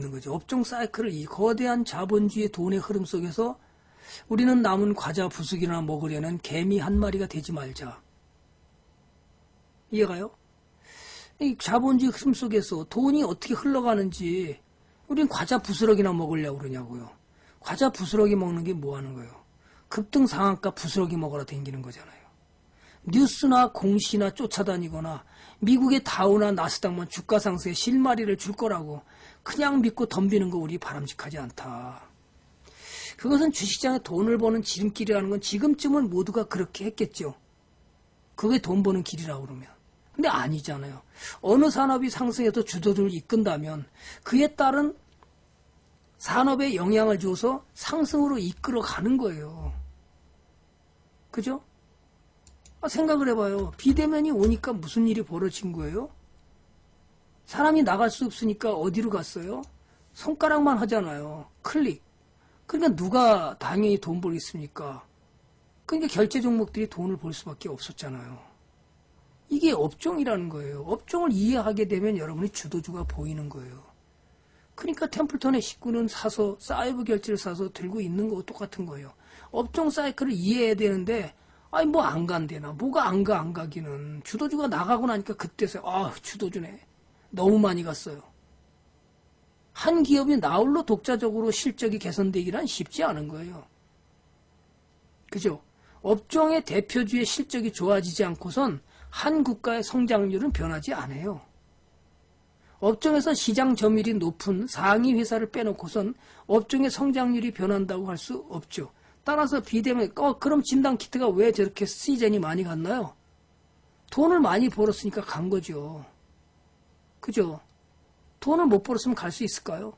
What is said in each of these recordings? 있는 거죠. 업종 사이클을 이 거대한 자본주의 돈의 흐름 속에서 우리는 남은 과자 부수기나 먹으려는 개미 한 마리가 되지 말자. 이해가요? 이 자본주의 흐름 속에서 돈이 어떻게 흘러가는지 우린 과자 부스러기나 먹으려고 그러냐고요. 과자 부스러기 먹는 게 뭐 하는 거예요? 급등 상한가 부스러기 먹으러 댕기는 거잖아요. 뉴스나 공시나 쫓아다니거나 미국의 다우나 나스닥만 주가 상승에 실마리를 줄 거라고 그냥 믿고 덤비는 거 우리 바람직하지 않다. 그것은 주식장에 돈을 버는 지름길이라는 건 지금쯤은 모두가 그렇게 했겠죠. 그게 돈 버는 길이라고 그러면. 근데 아니잖아요. 어느 산업이 상승해서 주도주를 이끈다면 그에 따른 산업에 영향을 줘서 상승으로 이끌어가는 거예요. 그죠? 생각을 해봐요. 비대면이 오니까 무슨 일이 벌어진 거예요? 사람이 나갈 수 없으니까 어디로 갔어요? 손가락만 하잖아요. 클릭. 그러니까 누가 당연히 돈 벌겠습니까? 그러니까 결제 종목들이 돈을 벌 수밖에 없었잖아요. 이게 업종이라는 거예요. 업종을 이해하게 되면 여러분이 주도주가 보이는 거예요. 그러니까 템플턴의 식구는 사서 사이버 결제를 사서 들고 있는 거하고 똑같은 거예요. 업종 사이클을 이해해야 되는데 아니 뭐 안 간대나 뭐가 안 가기는 주도주가 나가고 나니까 그때서 아 주도주네 너무 많이 갔어요. 한 기업이 나홀로 독자적으로 실적이 개선되기란 쉽지 않은 거예요. 그죠? 업종의 대표주의 실적이 좋아지지 않고선 한 국가의 성장률은 변하지 않아요. 업종에서 시장 점유율이 높은 상위 회사를 빼놓고선 업종의 성장률이 변한다고 할 수 없죠. 따라서 비대면, 그럼 진단키트가 왜 저렇게 시즌이 많이 갔나요? 돈을 많이 벌었으니까 간 거죠. 그죠? 돈을 못 벌었으면 갈 수 있을까요?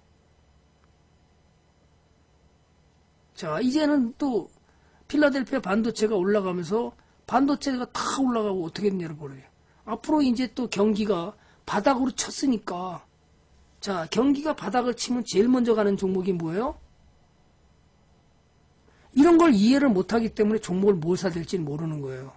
자, 이제는 또 필라델피아 반도체가 올라가면서 반도체가 다 올라가고 어떻게 되냐를 보래요. 앞으로 이제 또 경기가 바닥으로 쳤으니까 자, 경기가 바닥을 치면 제일 먼저 가는 종목이 뭐예요? 이런 걸 이해를 못하기 때문에 종목을 뭘 사야 될지 모르는 거예요.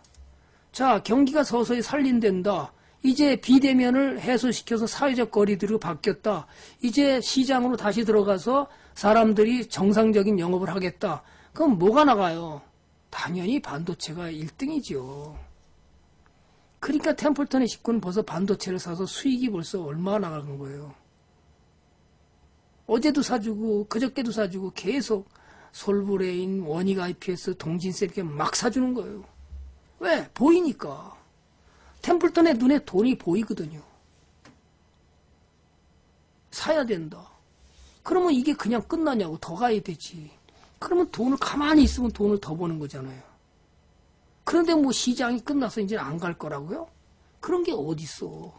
자, 경기가 서서히 살린댄다. 이제 비대면을 해소시켜서 사회적 거리두기로 바뀌었다. 이제 시장으로 다시 들어가서 사람들이 정상적인 영업을 하겠다. 그럼 뭐가 나가요? 당연히 반도체가 1등이죠. 그러니까 템플턴의 식구는 벌써 반도체를 사서 수익이 벌써 얼마나 나간 거예요. 어제도 사주고 그저께도 사주고 계속 솔브레인, 원익 IPS, 동진세 이렇게 막 사주는 거예요. 왜? 보이니까. 템플턴의 눈에 돈이 보이거든요. 사야 된다. 그러면 이게 그냥 끝나냐고 더 가야 되지. 그러면 돈을 가만히 있으면 돈을 더 버는 거잖아요. 그런데 뭐 시장이 끝나서 이제 안 갈 거라고요? 그런 게 어딨어.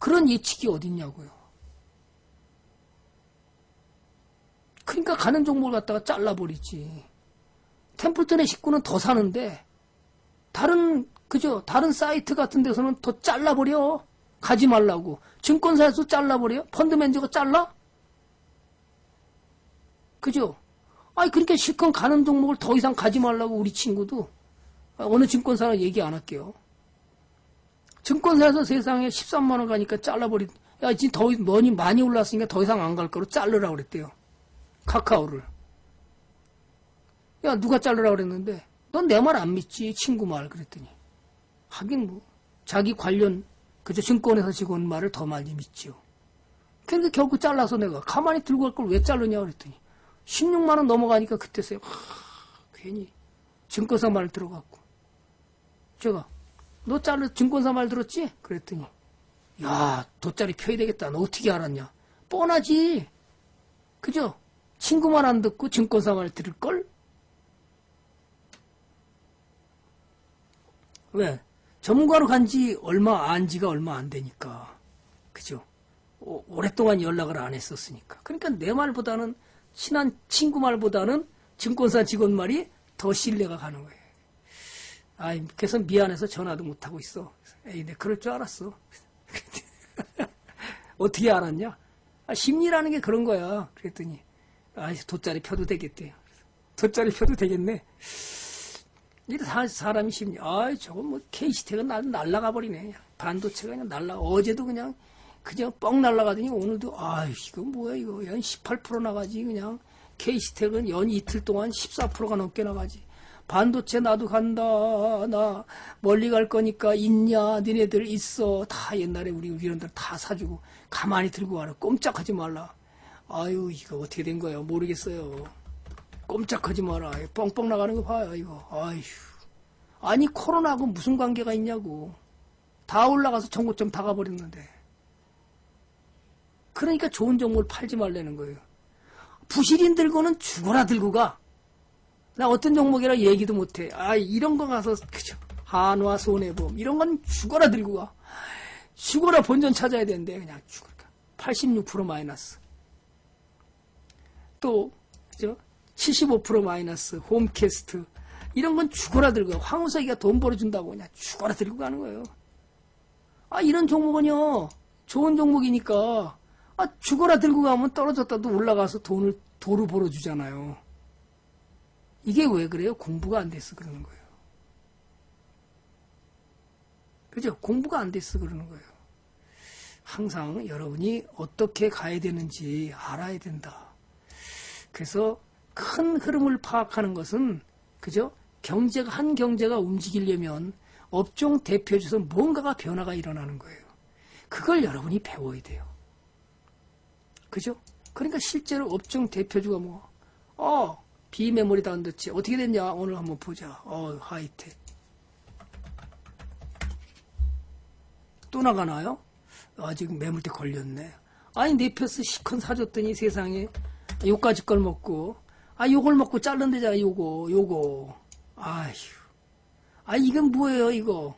그런 예측이 어딨냐고요. 그러니까 가는 종목을 갖다가 잘라버리지. 템플턴의 식구는 더 사는데 다른 사이트 같은 데서는 더 잘라버려. 가지 말라고. 증권사에서 잘라버려. 펀드매니저가 잘라? 그죠? 아니 그러니까 실컷 가는 종목을 더 이상 가지 말라고 우리 친구도 어느 증권사는 얘기 안 할게요. 증권사에서 세상에 13만원 가니까 잘라버린. 야 이제 더 많이 올랐으니까 더 이상 안 갈 거로 자르라고 그랬대요. 카카오를. 야 누가 자르라고 그랬는데 넌 내 말 안 믿지 친구 말 그랬더니 하긴 뭐 자기 관련 그저 증권회사 직원 말을 더 많이 믿지요. 그러니까 결국 잘라서 내가 가만히 들고 갈 걸 왜 자르냐고 그랬더니 16만원 넘어가니까 그때서야 괜히 증권사 말 들어갔고 제가 너 증권사 말 들었지? 그랬더니 야 돗자리 펴야 되겠다. 너 어떻게 알았냐? 뻔하지. 그죠? 친구만 안 듣고 증권사 말 들을걸? 왜? 전문가로 간지 얼마 안지가 얼마 안 되니까. 그죠? 오랫동안 연락을 안 했었으니까. 그러니까 내 말보다는 친한 친구 말보다는 증권사 직원 말이 더 신뢰가 가는 거예요. 아이, 그래서 미안해서 전화도 못하고 있어. 에이, 내 그럴 줄 알았어. 어떻게 알았냐? 아, 심리라는 게 그런 거야. 그랬더니, 아이, 돗자리 펴도 되겠대요. 돗자리 펴도 되겠네. 이래 사람이 심리, 아이, 저거 뭐, KT가 날라가 버리네. 반도체가 그냥 날라가. 어제도 그냥 그냥 뻥 날라가더니 오늘도 아 이거 뭐야 이거 연 18% 나가지. 그냥 K스택은 연 이틀 동안 14%가 넘게 나가지. 반도체 나도 간다. 나 멀리 갈 거니까 있냐. 니네들 있어. 다 옛날에 우리 의견들 다 사주고 가만히 들고 와라. 꼼짝하지 말라. 아유 이거 어떻게 된 거야. 모르겠어요. 꼼짝하지 마라. 뻥뻥 나가는 거 봐요 이거. 아휴. 아니 코로나하고 무슨 관계가 있냐고. 다 올라가서 전고점 다 가버렸는데. 그러니까 좋은 정보를 팔지 말라는 거예요. 부실인 들고는 죽어라 들고 가. 나 어떤 종목이라 얘기도 못해. 아 이런 거 가서 그죠. 한화 손해보험 이런 건 죽어라 들고 가. 죽어라 본전 찾아야 되는데 그냥 죽어라. 86% 마이너스. 또 그죠. 75% 마이너스. 홈캐스트 이런 건 죽어라 들고 가. 황우석이가 돈 벌어준다고 그냥 죽어라 들고 가는 거예요. 아 이런 종목은요. 좋은 종목이니까 아 죽어라 들고 가면 떨어졌다도 올라가서 돈을 도로 벌어주잖아요. 이게 왜 그래요? 공부가 안 돼서 그러는 거예요. 그죠? 공부가 안 돼서 그러는 거예요. 항상 여러분이 어떻게 가야 되는지 알아야 된다. 그래서 큰 흐름을 파악하는 것은 그죠? 경제가 한 경제가 움직이려면 업종 대표주에서 뭔가가 변화가 일어나는 거예요. 그걸 여러분이 배워야 돼요. 그죠? 그러니까 실제로 업종 대표주가 뭐 비메모리 단도체 어떻게 됐냐 오늘 한번 보자. 하이텍 또 나가나요? 아직 매물대 걸렸네. 아니 네표스 시컨 사줬더니 세상에 요까지 걸 먹고 아 요걸 먹고 자른 데잖아. 요거 아휴 아 이건 뭐예요 이거.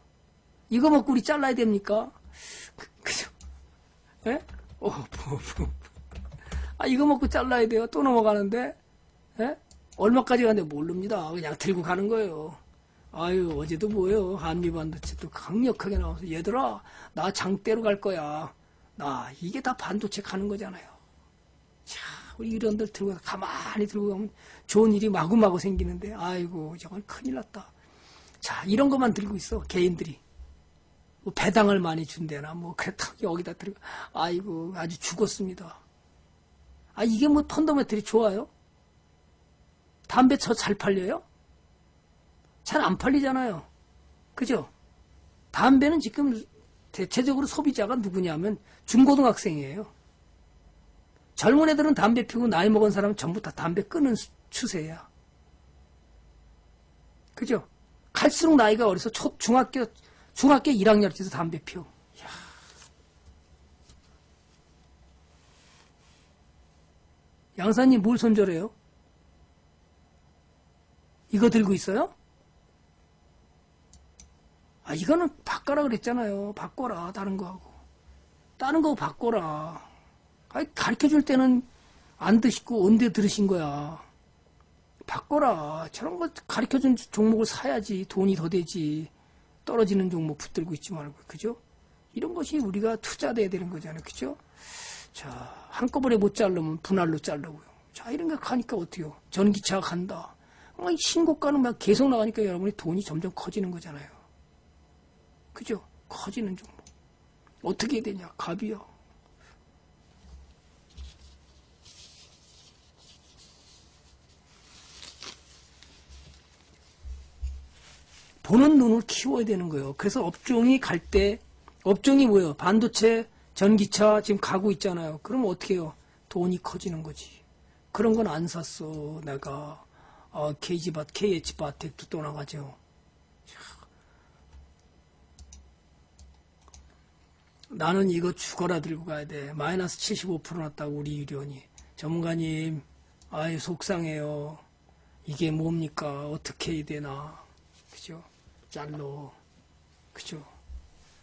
이거 먹고 우리 잘라야 됩니까? 그죠? 예? 아 이거 먹고 잘라야 돼요? 또 넘어가는데 예? 얼마까지 가는데 모릅니다. 그냥 들고 가는 거예요. 아유 어제도 뭐예요. 한미반도체 또 강력하게 나와서 얘들아 나 장대로 갈 거야. 나 이게 다 반도체 가는 거잖아요. 자 우리 이런들 들고 가만히 들고 가면 좋은 일이 마구마구 생기는데 아이고 저건 큰일 났다. 자 이런 것만 들고 있어 개인들이. 뭐 배당을 많이 준대나 뭐 그렇다고 여기다 들고 아이고 아주 죽었습니다. 아 이게 뭐 펀더멘털이 좋아요? 담배 저 잘 팔려요? 잘 안 팔리잖아요. 그죠? 담배는 지금 대체적으로 소비자가 누구냐면 중고등학생이에요. 젊은 애들은 담배 피우고 나이 먹은 사람은 전부 다 담배 끊는 추세야. 그죠? 갈수록 나이가 어려서 중학교 1학년 때도 담배 피워. 이야. 양사님 뭘 손절해요? 이거 들고 있어요? 아 이거는 바꿔라 그랬잖아요. 바꿔라 다른 거하고 바꿔라. 아니 가르쳐줄 때는 안 드시고 언제 들으신 거야. 바꿔라. 저런 거 가르쳐준 종목을 사야지 돈이 더 되지. 떨어지는 종목 붙들고 있지 말고. 그죠? 이런 것이 우리가 투자돼야 되는 거잖아요. 그죠? 자 한꺼번에 못 자르면 분할로 자르고요. 자 이런 거 가니까 어때요? 전기차가 간다. 신고가는 막 계속 나가니까 여러분이 돈이 점점 커지는 거잖아요. 그죠? 커지는 종목. 어떻게 해야 되냐? 갑이요. 보는 눈을 키워야 되는 거예요. 그래서 업종이 갈 때, 업종이 뭐예요? 반도체, 전기차 지금 가고 있잖아요. 그럼 어떻게 해요? 돈이 커지는 거지. 그런 건 안 샀어, 내가. KG바, KH바 택도 또 나가죠. 나는 이거 죽어라 들고 가야 돼. 마이너스 75% 났다고 우리 유련이. 전문가님, 아유 속상해요. 이게 뭡니까? 어떻게 해야 되나? 그죠? 잘로. 그죠?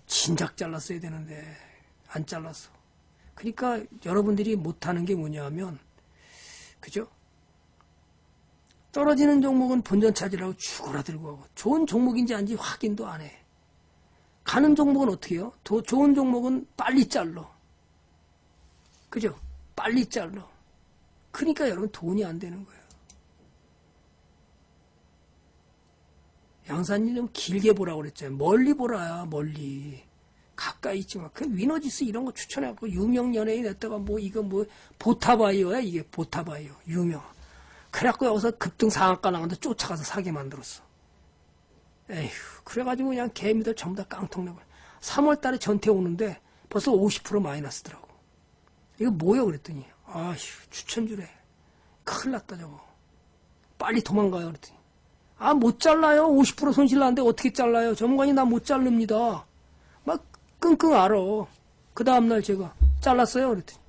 진작 잘랐어야 되는데 안 잘랐어. 그러니까 여러분들이 못하는 게 뭐냐면, 그죠? 떨어지는 종목은 본전 찾으라고 죽어라 들고 가고 좋은 종목인지 아닌지 확인도 안 해. 가는 종목은 어떻게 해요? 더 좋은 종목은 빨리 잘라. 그죠? 빨리 잘라. 그러니까 여러분 돈이 안 되는 거예요. 양산님 좀 길게 보라고 그랬잖아요. 멀리 보라야 멀리. 가까이 있지만 그 위너지스 이런 거 추천하고 유명 연예인 했다가 뭐 이거 뭐 보타바이오야 이게 보타바이오 유명. 그래갖고 여기서 급등 상한가 나가는데 쫓아가서 사게 만들었어. 에휴 그래가지고 그냥 개미들 전부 다 깡통내고 3월달에 전태 오는데 벌써 50% 마이너스더라고. 이거 뭐야 그랬더니 아휴 추천주래. 큰일 났다 저거. 빨리 도망가요 그랬더니 아 못 잘라요. 50% 손실 나는데 어떻게 잘라요. 전문가님 나 못 자릅니다. 막 끙끙 앓어. 그 다음날 제가 잘랐어요 그랬더니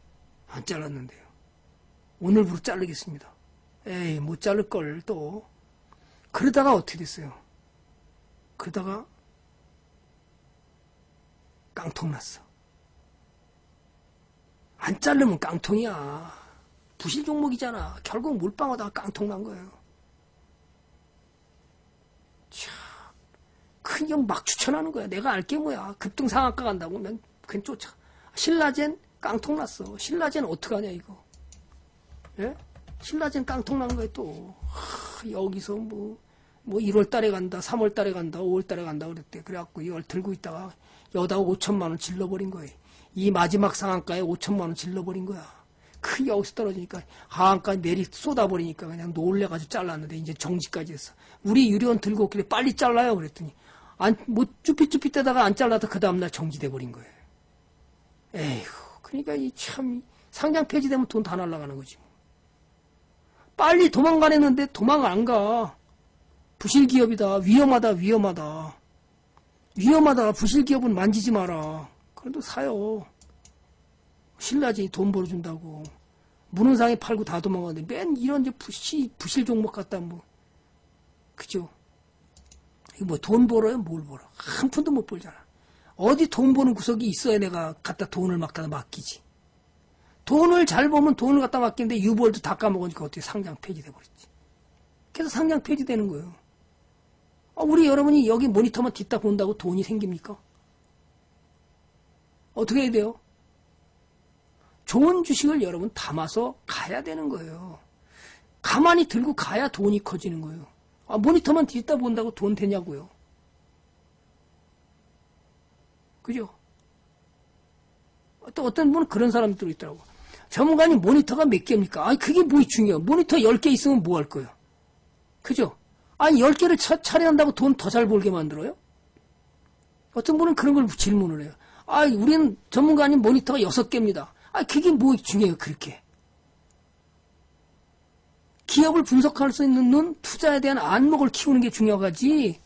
안 잘랐는데요. 오늘부로 자르겠습니다. 에이 못 자를걸 또. 그러다가 어떻게 됐어요. 그러다가 깡통 났어. 안 자르면 깡통이야. 부실 종목이잖아. 결국 몰빵하다가 깡통 난 거예요. 참 그냥 막 추천하는 거야. 내가 알게 뭐야. 급등 상한가 간다고 맨 그냥 쫓아. 신라젠 깡통 났어. 신라젠 어떡하냐 이거. 예? 신라젠 깡통 난 거야 또. 하, 여기서 뭐 1월달에 간다 3월달에 간다 5월달에 간다 그랬대. 그래갖고 이걸 들고 있다가 여다 5천만원 질러버린 거예요. 이 마지막 상한가에 5천만원 질러버린 거야. 크게 여기서 떨어지니까 하한가에 내리 쏟아버리니까 그냥 놀래가지고 잘랐는데 이제 정지까지 했어. 우리 유리원 들고 오길래 빨리 잘라요 그랬더니 뭐 쭈삣쭈삣대다가 안 잘라서 그 다음날 정지돼버린 거예요. 에휴 그러니까 이 참 상장 폐지되면 돈 다 날라가는 거지. 빨리 도망가랬는데 도망 안 가. 부실기업이다. 위험하다. 위험하다. 위험하다. 부실기업은 만지지 마라. 그래도 사요. 신라진이 돈 벌어준다고. 무능상에 팔고 다 도망가는데 맨 이런 부실 종목 같다. 뭐. 그죠? 이거 뭐 돈 벌어요? 뭘 벌어? 한 푼도 못 벌잖아. 어디 돈 버는 구석이 있어야 내가 갖다 돈을 막 갖다 맡기지. 돈을 잘 보면 돈을 갖다 맡기는데 유보월도 다 까먹으니까 어떻게 상장 폐지돼버렸지. 그래서 상장 폐지되는 거예요. 우리 여러분이 여기 모니터만 딛다 본다고 돈이 생깁니까? 어떻게 해야 돼요? 좋은 주식을 여러분 담아서 가야 되는 거예요. 가만히 들고 가야 돈이 커지는 거예요. 모니터만 딛다 본다고 돈 되냐고요. 그죠? 또 어떤 분은 그런 사람들도 있더라고. 전문가님 모니터가 몇 개입니까? 아니 그게 뭐 중요해요. 모니터 10개 있으면 뭐 할 거예요. 그죠? 아니 10개를 처리한다고 돈 더 잘 벌게 만들어요? 어떤 분은 그런 걸 질문을 해요. 아 우리는 전문가님 모니터가 6개입니다. 아 그게 뭐 중요해요 그렇게. 기업을 분석할 수 있는 눈, 투자에 대한 안목을 키우는 게 중요하지.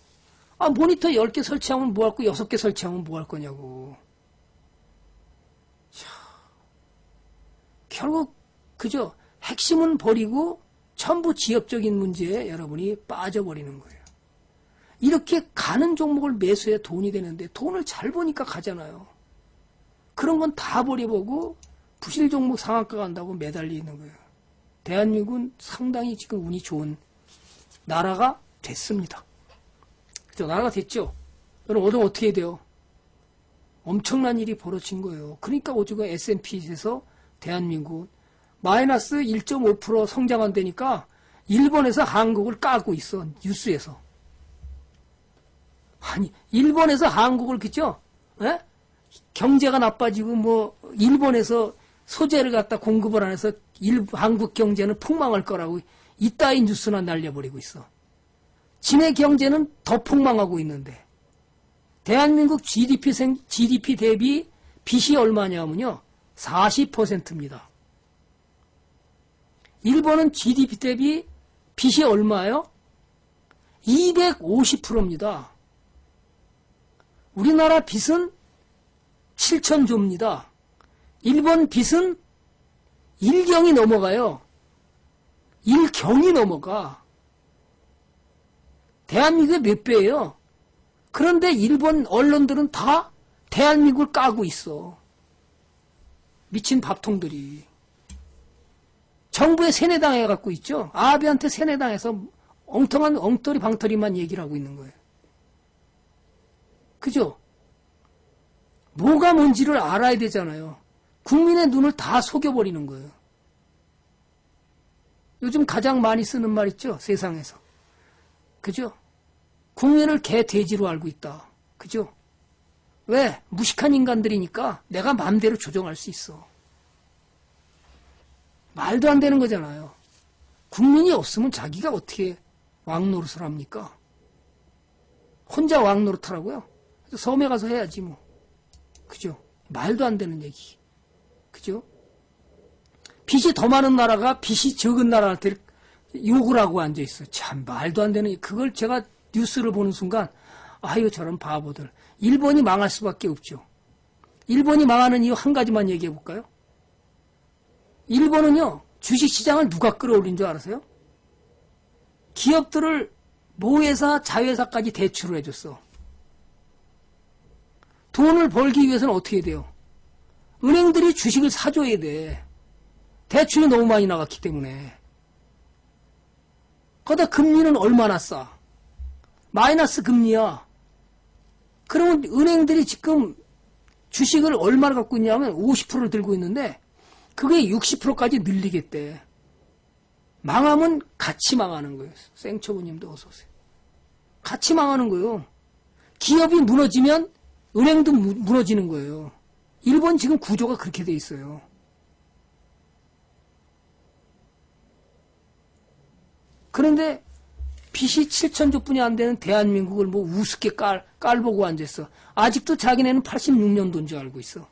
아 모니터 10개 설치하면 뭐 할 거고 6개 설치하면 뭐 할 거냐고. 결국 그죠? 핵심은 버리고 전부 지역적인 문제에 여러분이 빠져버리는 거예요. 이렇게 가는 종목을 매수해야 돈이 되는데 돈을 잘 보니까 가잖아요. 그런 건 다 버려보고 부실 종목 상한가 간다고 매달리는 거예요. 대한민국은 상당히 지금 운이 좋은 나라가 됐습니다. 그죠? 나라가 됐죠? 여러분 오늘 어떻게 해야 돼요? 엄청난 일이 벌어진 거예요. 그러니까 오죽은 S&P에서 대한민국 마이너스 1.5% 성장 안 되니까 일본에서 한국을 까고 있어. 뉴스에서. 아니 일본에서 한국을 그죠? 예? 경제가 나빠지고 뭐 일본에서 소재를 갖다 공급을 안 해서 한국 경제는 폭망할 거라고 이따위 뉴스나 날려버리고 있어. 진해 경제는 더 폭망하고 있는데 대한민국 GDP 대비 빚이 얼마냐 하면요. 40%입니다. 일본은 GDP 대비 빚이 얼마예요? 250%입니다. 우리나라 빚은 7,000조입니다. 일본 빚은 1경이 넘어가요. 1경이 넘어가. 대한민국의 몇 배예요? 그런데 일본 언론들은 다 대한민국을 까고 있어. 미친 밥통들이. 정부에 세뇌당해갖고 있죠. 아베한테 세뇌당해서 엉뚱한 엉터리 방터리만 얘기를 하고 있는 거예요. 그죠? 뭐가 뭔지를 알아야 되잖아요. 국민의 눈을 다 속여버리는 거예요. 요즘 가장 많이 쓰는 말 있죠? 세상에서. 그죠? 국민을 개 돼지로 알고 있다. 그죠? 왜? 무식한 인간들이니까 내가 마음대로 조정할 수 있어. 말도 안 되는 거잖아요. 국민이 없으면 자기가 어떻게 왕노릇을 합니까? 혼자 왕노릇 하라고요? 섬에 가서 해야지 뭐. 그죠? 말도 안 되는 얘기. 그죠? 빚이 더 많은 나라가 빚이 적은 나라한테 욕을 하고 앉아있어. 참 말도 안 되는. 그걸 제가 뉴스를 보는 순간 아유 저런 바보들. 일본이 망할 수밖에 없죠. 일본이 망하는 이유 한 가지만 얘기해 볼까요? 일본은요. 주식시장을 누가 끌어올린 줄 알아세요? 기업들을 모회사, 자회사까지 대출을 해줬어. 돈을 벌기 위해서는 어떻게 해야 돼요? 은행들이 주식을 사줘야 돼. 대출이 너무 많이 나갔기 때문에. 거기다 금리는 얼마나 싸? 마이너스 금리야. 그러면 은행들이 지금 주식을 얼마나 갖고 있냐면 50%를 들고 있는데 그게 60%까지 늘리겠대. 망하면 같이 망하는 거예요. 생초보님도 어서오세요. 같이 망하는 거예요. 기업이 무너지면 은행도 무너지는 거예요. 일본 지금 구조가 그렇게 돼 있어요. 그런데 빚이 7천조 뿐이 안 되는 대한민국을 뭐 우습게 깔보고 앉았어. 아직도 자기네는 86년도인 줄 알고 있어.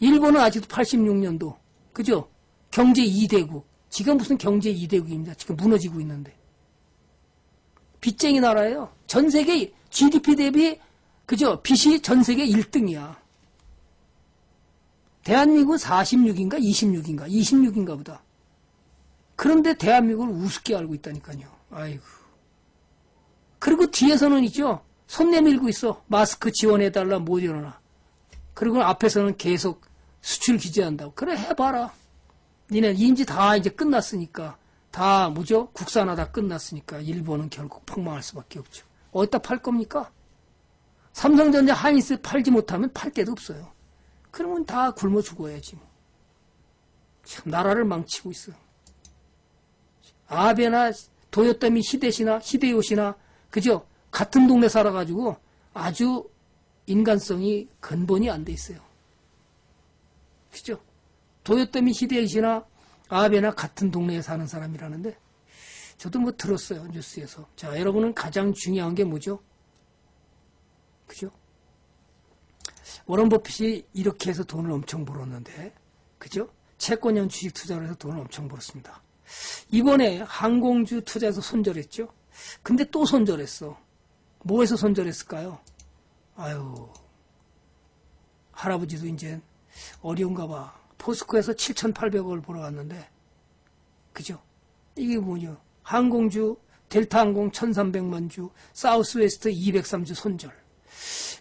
일본은 아직도 86년도. 그죠? 경제 2대국. 지금 무슨 경제 2대국입니다. 지금 무너지고 있는데. 빚쟁이 나라예요. 전 세계 GDP 대비 그죠? 빚이 전 세계 1등이야. 대한민국은 46인가 26인가 26인가 보다. 그런데 대한민국을 우습게 알고 있다니까요. 아이고. 그리고 뒤에서는 있죠. 손 내밀고 있어. 마스크 지원해달라 못 일어나. 그리고 앞에서는 계속 수출 규제한다고. 그래 해봐라. 니네 인지 다 이제 끝났으니까. 다 뭐죠? 국산화 다 끝났으니까 일본은 결국 폭망할 수밖에 없죠. 어디다 팔 겁니까? 삼성전자 하이닉스 팔지 못하면 팔 데도 없어요. 그러면 다 굶어 죽어야지. 뭐. 참 나라를 망치고 있어요. 아베나 도요토미 히데요시나 그죠? 같은 동네 살아가지고 아주 인간성이 근본이 안 돼 있어요. 그죠? 도요토미 히데요시나 아베나 같은 동네에 사는 사람이라는데 저도 뭐 들었어요. 뉴스에서. 자, 여러분은 가장 중요한 게 뭐죠? 그죠? 워런 버핏이 이렇게 해서 돈을 엄청 벌었는데 그죠? 채권형 주식 투자를 해서 돈을 엄청 벌었습니다. 이번에 항공주 투자해서 손절했죠. 근데 또 손절했어. 뭐에서 손절했을까요? 아유 할아버지도 이제 어려운가 봐. 포스코에서 7,800억을 벌어 갔는데 그죠? 이게 뭐냐. 항공주 델타항공 1,300만주 사우스웨스트 203주 손절.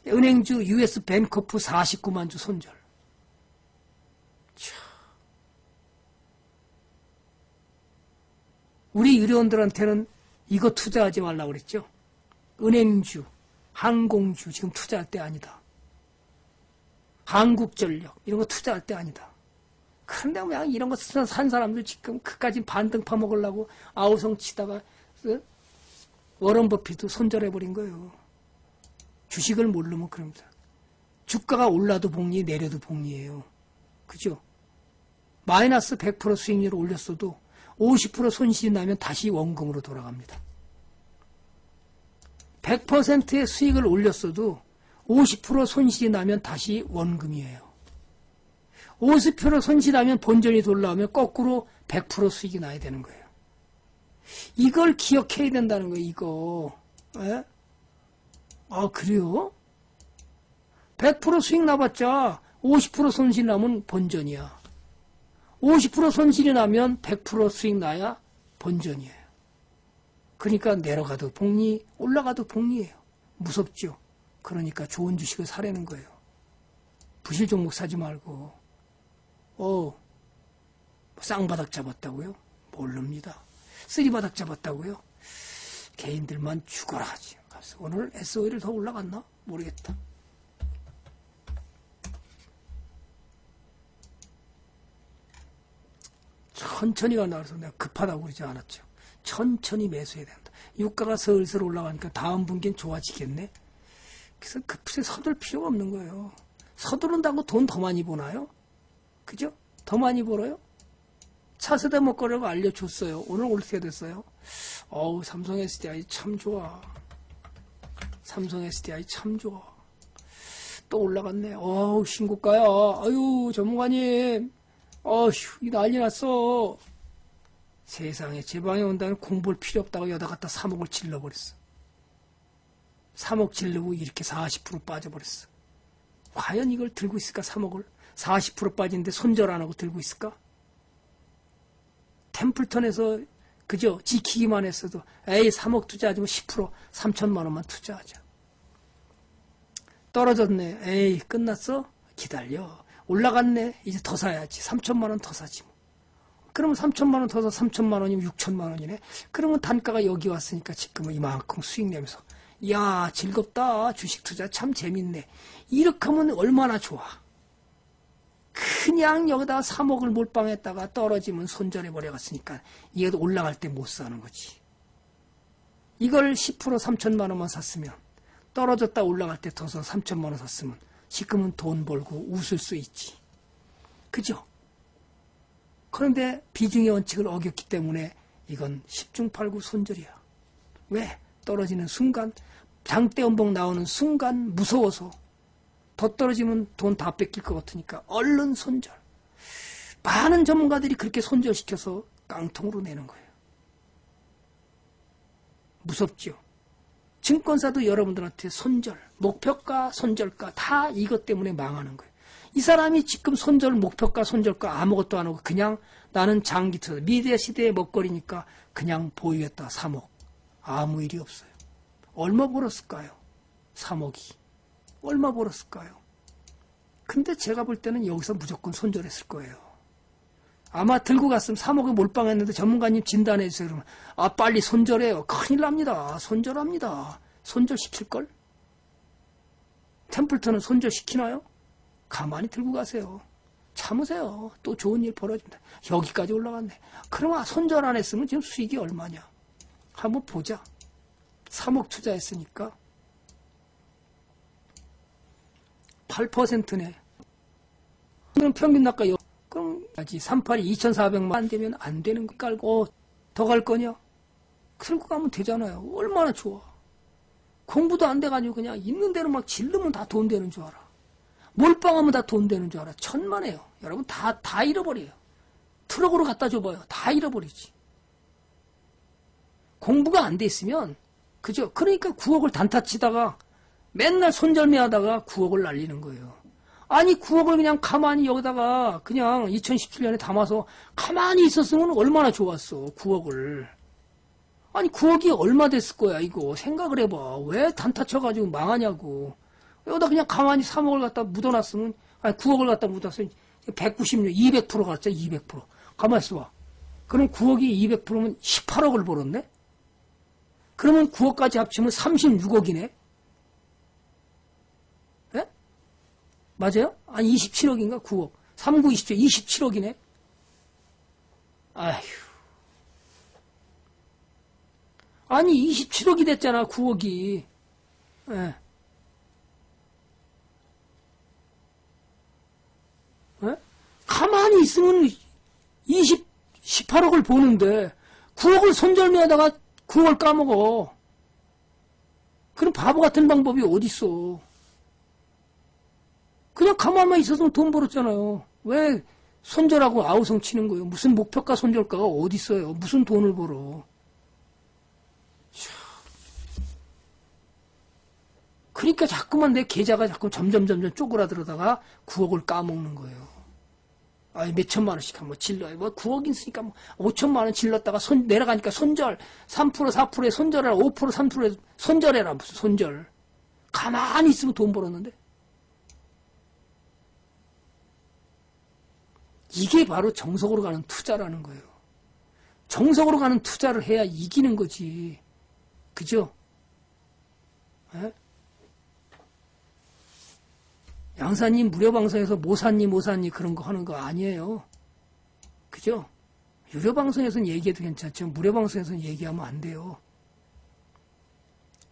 은행주 US 벤커프 49만주 손절. 우리 유료원들한테는 이거 투자하지 말라고 그랬죠. 은행주, 항공주 지금 투자할 때 아니다. 한국전력 이런 거 투자할 때 아니다. 그런데 그냥 이런 거 산 사람들 지금 그까지 반등 파먹으려고 아우성 치다가 워런 버핏도 손절해버린 거예요. 주식을 모르면 그럽니다. 주가가 올라도 복리 내려도 복리예요. 그죠? 마이너스 100% 수익률을 올렸어도 50% 손실이 나면 다시 원금으로 돌아갑니다. 100%의 수익을 올렸어도 50% 손실이 나면 다시 원금이에요. 50% 손실이 나면 본전이 돌아오면 거꾸로 100% 수익이 나야 되는 거예요. 이걸 기억해야 된다는 거예요. 이거. 에? 아 그래요? 100% 수익 나봤자 50% 손실 나면 본전이야. 50% 손실이 나면 100% 수익 나야 본전이에요. 그러니까 내려가도 복리, 올라가도 복리예요. 무섭죠? 그러니까 좋은 주식을 사라는 거예요. 부실 종목 사지 말고 쌍바닥 잡았다고요? 모릅니다. 쓰리바닥 잡았다고요? 개인들만 죽어라 하지. 오늘 SOE를 더 올라갔나? 모르겠다. 천천히 간다 그래서 내가 급하다고 그러지 않았죠. 천천히 매수해야 된다. 유가가 슬슬 올라가니까 다음 분기엔 좋아지겠네. 그래서 급세 서둘 필요가 없는 거예요. 서두른다고 돈 더 많이 버나요? 그죠? 더 많이 벌어요? 차세대 먹거리라고 알려줬어요. 오늘 어떻게 됐어요? 어우, 삼성 SDI 참 좋아. 삼성 SDI 참 좋아. 또 올라갔네. 어우, 신고가야. 아유, 전문가님. 어휴, 난리 났어. 세상에, 제 방에 온다면 공볼 필요 없다고 여다 갖다 3억을 질러버렸어. 3억 질르고 이렇게 40% 빠져버렸어. 과연 이걸 들고 있을까? 3억을 40% 빠지는데 손절 안 하고 들고 있을까? 템플턴에서 그저 지키기만 했어도 에이 3억 투자하지 뭐 10% 3천만 원만 투자하자. 떨어졌네. 에이 끝났어? 기다려. 올라갔네. 이제 더 사야지. 3천만 원 더 사지 뭐. 그러면 3천만 원 더 사서 3천만 원이면 6천만 원이네. 그러면 단가가 여기 왔으니까 지금은 이만큼 수익 내면서 이야 즐겁다. 주식 투자 참 재밌네. 이렇게 하면 얼마나 좋아. 그냥 여기다 3억을 몰빵했다가 떨어지면 손절해버려갔으니까 얘도 올라갈 때 못 사는 거지. 이걸 10% 3천만 원만 샀으면 떨어졌다 올라갈 때 더서 3천만 원 샀으면 지금은 돈 벌고 웃을 수 있지. 그죠? 그런데 비중의 원칙을 어겼기 때문에 이건 10중 8구 손절이야. 왜? 떨어지는 순간 장대 연봉 나오는 순간 무서워서 더 떨어지면 돈 다 뺏길 것 같으니까 얼른 손절. 많은 전문가들이 그렇게 손절시켜서 깡통으로 내는 거예요. 무섭죠. 증권사도 여러분들한테 손절, 목표가, 손절가 다 이것 때문에 망하는 거예요. 이 사람이 지금 손절, 목표가, 손절가 아무것도 안 하고 그냥 나는 장기 투자, 미래 시대의 먹거리니까 그냥 보유했다. 3억. 아무 일이 없어요. 얼마 벌었을까요? 3억이. 얼마 벌었을까요? 근데 제가 볼 때는 여기서 무조건 손절했을 거예요. 아마 들고 갔으면 3억에 몰빵했는데 전문가님 진단해 주세요. 그러면 아 빨리 손절해요. 큰일 납니다. 손절합니다. 손절시킬걸? 템플턴은 손절시키나요? 가만히 들고 가세요. 참으세요. 또 좋은 일 벌어집니다. 여기까지 올라갔네. 그럼 손절 안 했으면 지금 수익이 얼마냐? 한번 보자. 3억 투자했으니까 8%네. 그럼 평균 낙가 그럼 아직 38이 2,400만 안 되면 안 되는 거 깔고 더 갈 거냐? 들고 가면 되잖아요. 얼마나 좋아. 공부도 안 돼가지고 그냥 있는 대로 막 질르면 다 돈 되는 줄 알아. 몰빵하면 다 돈 되는 줄 알아. 천만에요. 여러분 다 잃어버려요. 트럭으로 갖다 줘봐요. 다 잃어버리지. 공부가 안 돼 있으면 그죠? 그러니까 9억을 단타 치다가 맨날 손절매하다가 9억을 날리는 거예요. 아니 9억을 그냥 가만히 여기다가 그냥 2017년에 담아서 가만히 있었으면 얼마나 좋았어. 9억을. 아니 9억이 얼마 됐을 거야 이거. 생각을 해봐. 왜 단타 쳐가지고 망하냐고. 여기다 그냥 가만히 3억을 갖다 묻어놨으면 아니 9억을 갖다 묻어놨으면 196, 200% 갔자 200%. 가만히 있어봐. 그럼 9억이 200%면 18억을 벌었네? 그러면 9억까지 합치면 36억이네? 맞아요? 아니 27억인가? 9억. 3, 9, 27, 27억이네. 아휴. 아니 27억이 됐잖아. 9억이. 예. 예? 가만히 있으면 18억을 보는데 9억을 손절매하다가 9억을 까먹어. 그럼 바보 같은 방법이 어딨어. 그냥 가만만 있었으면 돈 벌었잖아요. 왜 손절하고 아우성 치는 거예요? 무슨 목표가 손절가가 어디 있어요? 무슨 돈을 벌어? 그러니까 자꾸만 내 계좌가 자꾸 점점 쪼그라들어다가 9억을 까먹는 거예요. 아이 몇천만 원씩 한번 질러요. 뭐 9억 있으니까 뭐 5천만 원 질렀다가 내려가니까 손절 3% 4%에 손절해라. 5% 3%에 손절해라. 무슨 손절? 가만히 있으면 돈 벌었는데. 이게 바로 정석으로 가는 투자라는 거예요. 정석으로 가는 투자를 해야 이기는 거지. 그죠? 에? 양사님 무료방송에서 모사님 그런 거 하는 거 아니에요. 그죠? 유료방송에서는 얘기해도 괜찮죠. 무료방송에서는 얘기하면 안 돼요.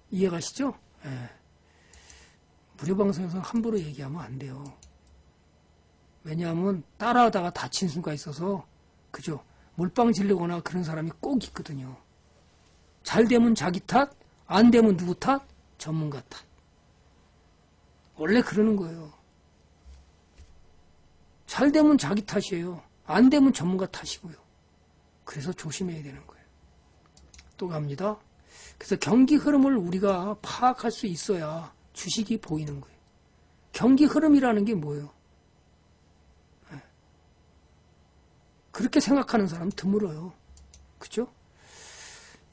이해 가시죠? 에. 무료방송에서 함부로 얘기하면 안 돼요. 왜냐하면 따라하다가 다친 수가 있어서, 그죠? 몰빵 질르거나 그런 사람이 꼭 있거든요. 잘 되면 자기 탓, 안 되면 누구 탓? 전문가 탓. 원래 그러는 거예요. 잘 되면 자기 탓이에요. 안 되면 전문가 탓이고요. 그래서 조심해야 되는 거예요. 또 갑니다. 그래서 경기 흐름을 우리가 파악할 수 있어야 주식이 보이는 거예요. 경기 흐름이라는 게 뭐예요? 그렇게 생각하는 사람 드물어요. 그죠?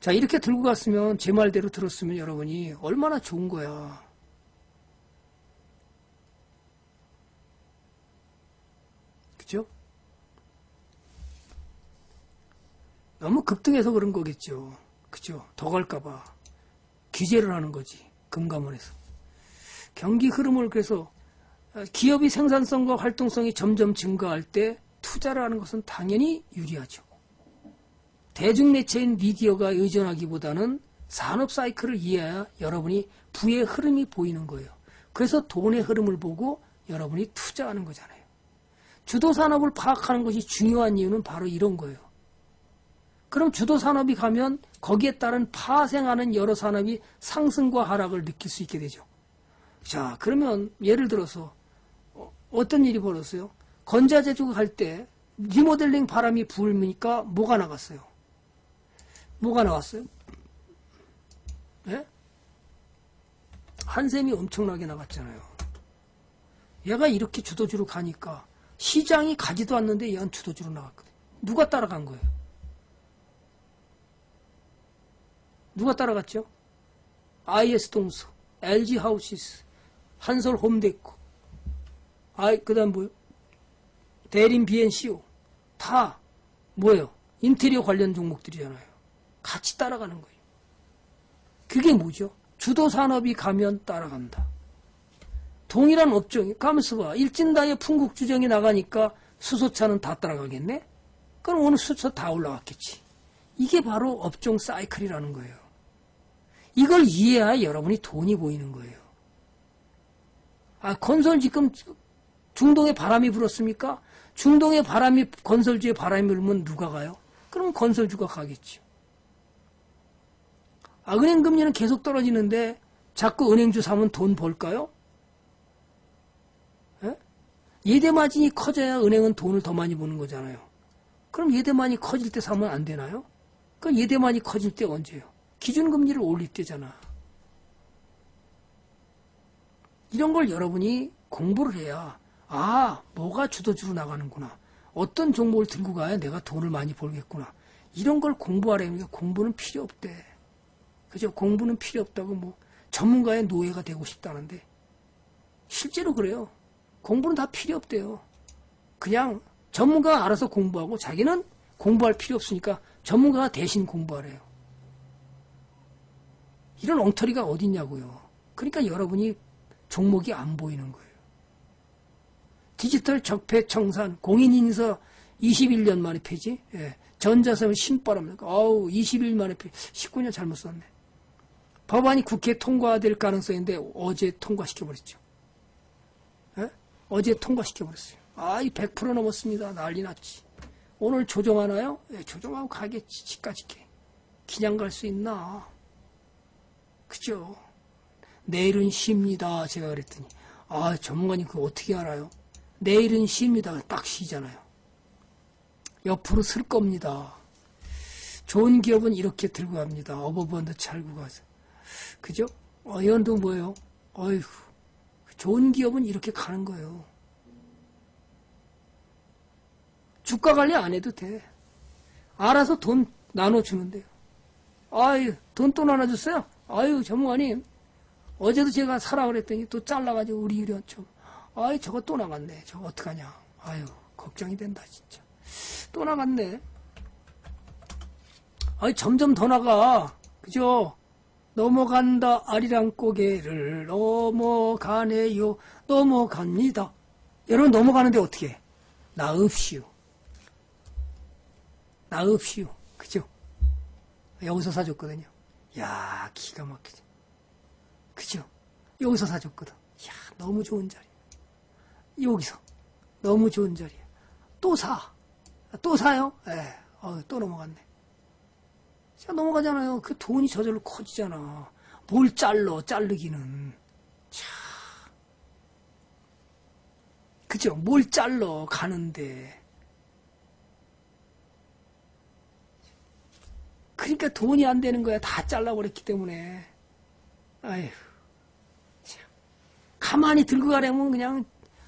자, 이렇게 들고 갔으면, 제 말대로 들었으면 여러분이 얼마나 좋은 거야. 그죠? 너무 급등해서 그런 거겠죠. 그죠? 더 갈까봐 규제를 하는 거지. 금감원에서. 경기 흐름을, 그래서 기업이 생산성과 활동성이 점점 증가할 때 투자를 하는 것은 당연히 유리하죠. 대중매체인 미디어가 의존하기보다는 산업 사이클을 이해해야 여러분이 부의 흐름이 보이는 거예요. 그래서 돈의 흐름을 보고 여러분이 투자하는 거잖아요. 주도산업을 파악하는 것이 중요한 이유는 바로 이런 거예요. 그럼 주도산업이 가면 거기에 따른 파생하는 여러 산업이 상승과 하락을 느낄 수 있게 되죠. 자, 그러면 예를 들어서 어떤 일이 벌어졌어요? 건자제조가 갈 때 리모델링 바람이 불으니까 뭐가 나갔어요? 뭐가 나왔어요? 예? 한샘이 엄청나게 나갔잖아요. 얘가 이렇게 주도주로 가니까 시장이 가지도 않는데 얘는 주도주로 나갔거든요. 누가 따라간 거예요? 누가 따라갔죠? IS 동서, LG 하우시스, 한솔 홈데코, 그 다음 뭐요? 대림 BNCO 다 뭐예요? 인테리어 관련 종목들이잖아요. 같이 따라가는 거예요. 그게 뭐죠? 주도산업이 가면 따라간다. 동일한 업종이, 가면서 봐. 일진당의 풍국주정이 나가니까 수소차는 다 따라가겠네? 그럼 오늘 수소 다 올라갔겠지. 이게 바로 업종 사이클이라는 거예요. 이걸 이해해야 여러분이 돈이 보이는 거예요. 아, 건설 지금 중동에 바람이 불었습니까? 중동의 바람이, 건설주의 바람이 불면 누가 가요? 그럼 건설주가 가겠죠. 아, 은행 금리는 계속 떨어지는데 자꾸 은행주 사면 돈 벌까요? 예? 예대 마진이 커져야 은행은 돈을 더 많이 버는 거잖아요. 그럼 예대만이 커질 때 사면 안 되나요? 그럼 예대만이 커질 때 언제예요? 기준금리를 올릴 때잖아. 이런 걸 여러분이 공부를 해야, 아, 뭐가 주도주로 나가는구나. 어떤 종목을 들고 가야 내가 돈을 많이 벌겠구나. 이런 걸 공부하려면 공부는 필요 없대. 그죠? 공부는 필요 없다고 뭐 전문가의 노예가 되고 싶다는데 실제로 그래요. 공부는 다 필요 없대요. 그냥 전문가가 알아서 공부하고 자기는 공부할 필요 없으니까 전문가가 대신 공부하래요. 이런 엉터리가 어딨냐고요. 그러니까 여러분이 종목이 안 보이는 거예요. 디지털 적폐청산, 공인인서 21년 만에 폐지. 예. 전자섬 신바람, 어우, 21년 만에 폐지. 19년 잘못 썼네. 법안이 국회에 통과될 가능성인데 어제 통과시켜버렸죠. 예? 어제 통과시켜버렸어요. 아, 이 100% 넘었습니다. 난리 났지. 오늘 조정하나요? 예, 조정하고 가겠지. 집까지 게. 그냥 갈 수 있나? 그죠? 내일은 쉽니다. 제가 그랬더니, 아, 전문가님 그거 어떻게 알아요? 내일은 쉽니다. 딱 쉬잖아요. 옆으로 쓸 겁니다. 좋은 기업은 이렇게 들고 갑니다. 어버번드 찰고 가서. 그죠? 연도 뭐예요? 어휴, 좋은 기업은 이렇게 가는 거예요. 주가 관리 안 해도 돼. 알아서 돈 나눠주는데요. 아유, 돈 또 나눠줬어요? 아유, 전문가님. 어제도 제가 사라 그랬더니 또 잘라가지고 우리 유리원 좀. 아이, 저거 또 나갔네. 저거 어떡하냐. 아유, 걱정이 된다, 진짜. 또 나갔네. 아이, 점점 더 나가. 그죠? 넘어간다, 아리랑 고개를 넘어가네요. 넘어갑니다. 여러분, 넘어가는데 어떻게 해? 나읍시오. 나읍시오. 그죠? 여기서 사줬거든요. 야, 기가 막히죠. 그죠? 여기서 사줬거든. 이야, 너무 좋은 자리. 여기서. 너무 좋은 자리야. 또 사. 또 사요? 예. 또 넘어갔네. 진짜 넘어가잖아요. 그 돈이 저절로 커지잖아. 뭘 잘라, 자르기는. 참. 그죠? 뭘 잘라, 가는데. 그러니까 돈이 안 되는 거야. 다 잘라버렸기 때문에. 아휴. 참. 가만히 들고 가려면 그냥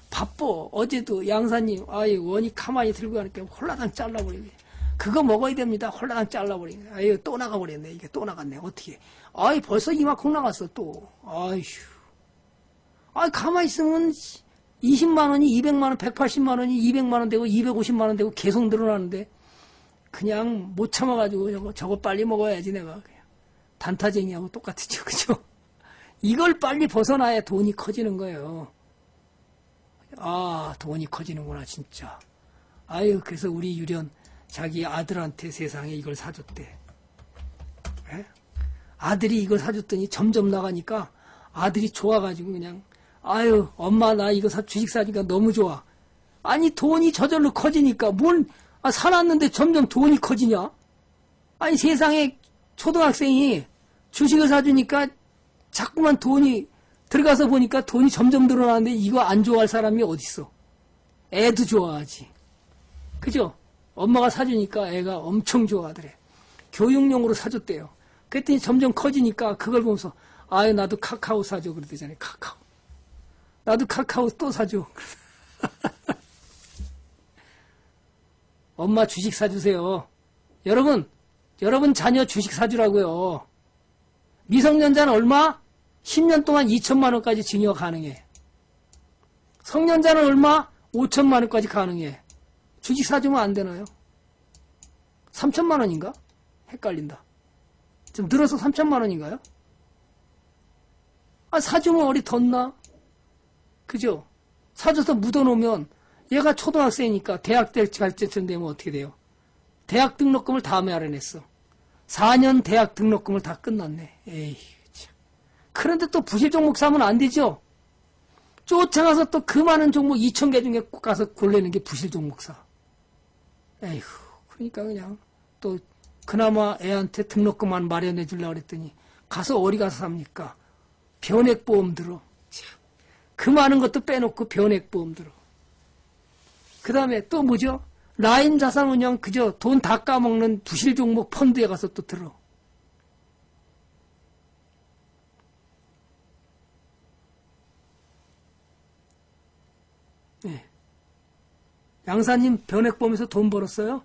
바빠. 어제도 양사님, 아유, 원이 가만히 들고 가니까 홀라당 잘라버리네. 그거 먹어야 됩니다. 홀라당 잘라버리네. 아유, 또 나가버렸네. 이게 또 나갔네. 어떻게. 아이, 벌써 이만큼 나갔어, 또. 아휴. 아이, 가만히 있으면 20만원이 200만원, 180만원이 200만원 되고, 250만원 되고 계속 늘어나는데, 그냥 못 참아가지고 저거 빨리 먹어야지, 내가. 그냥. 단타쟁이하고 똑같죠, 그죠? 이걸 빨리 벗어나야 돈이 커지는 거예요. 아, 돈이 커지는구나, 진짜. 아유, 그래서 우리 유련, 자기 아들한테 세상에 이걸 사줬대. 에? 아들이 이걸 사줬더니 점점 나가니까 아들이 좋아가지고 그냥, 아유, 엄마, 나 이거 주식 사니까 너무 좋아. 아니, 돈이 저절로 커지니까 뭘, 아, 사놨는데 점점 돈이 커지냐? 아니, 세상에 초등학생이 주식을 사주니까 자꾸만 돈이, 들어가서 보니까 돈이 점점 늘어나는데 이거 안 좋아할 사람이 어딨어. 애도 좋아하지. 그죠? 엄마가 사주니까 애가 엄청 좋아하더래. 교육용으로 사줬대요. 그랬더니 점점 커지니까 그걸 보면서 아유 나도 카카오 사줘 그러대잖아요. 카카오. 나도 카카오 또 사줘. 엄마 주식 사주세요. 여러분 자녀 주식 사주라고요. 미성년자는 얼마? 10년 동안 2천만 원까지 증여가 가능해. 성년자는 얼마? 5천만 원까지 가능해. 주식 사주면 안 되나요? 3천만 원인가? 헷갈린다. 좀 늘어서 3천만 원인가요? 아, 사주면 어리 덧나? 그죠? 사줘서 묻어놓으면 얘가 초등학생이니까 대학 갈 때쯤 되면 어떻게 돼요? 대학 등록금을 다음에 알아냈어. 4년 대학 등록금을 다 끝났네. 에이. 그런데 또 부실 종목 사면 안 되죠? 쫓아가서 또 그 많은 종목 2,000개 중에 가서 골라내는 게 부실 종목 사. 에휴, 그러니까 그냥 또 그나마 애한테 등록금만 마련해 주려고 그랬더니 가서 어디 가서 삽니까? 변액보험 들어. 참, 그 많은 것도 빼놓고 변액보험 들어. 그 다음에 또 뭐죠? 라인 자산운용 그저 돈 다 까먹는 부실 종목 펀드에 가서 또 들어. 네. 양사님 변액 보면서 돈 벌었어요?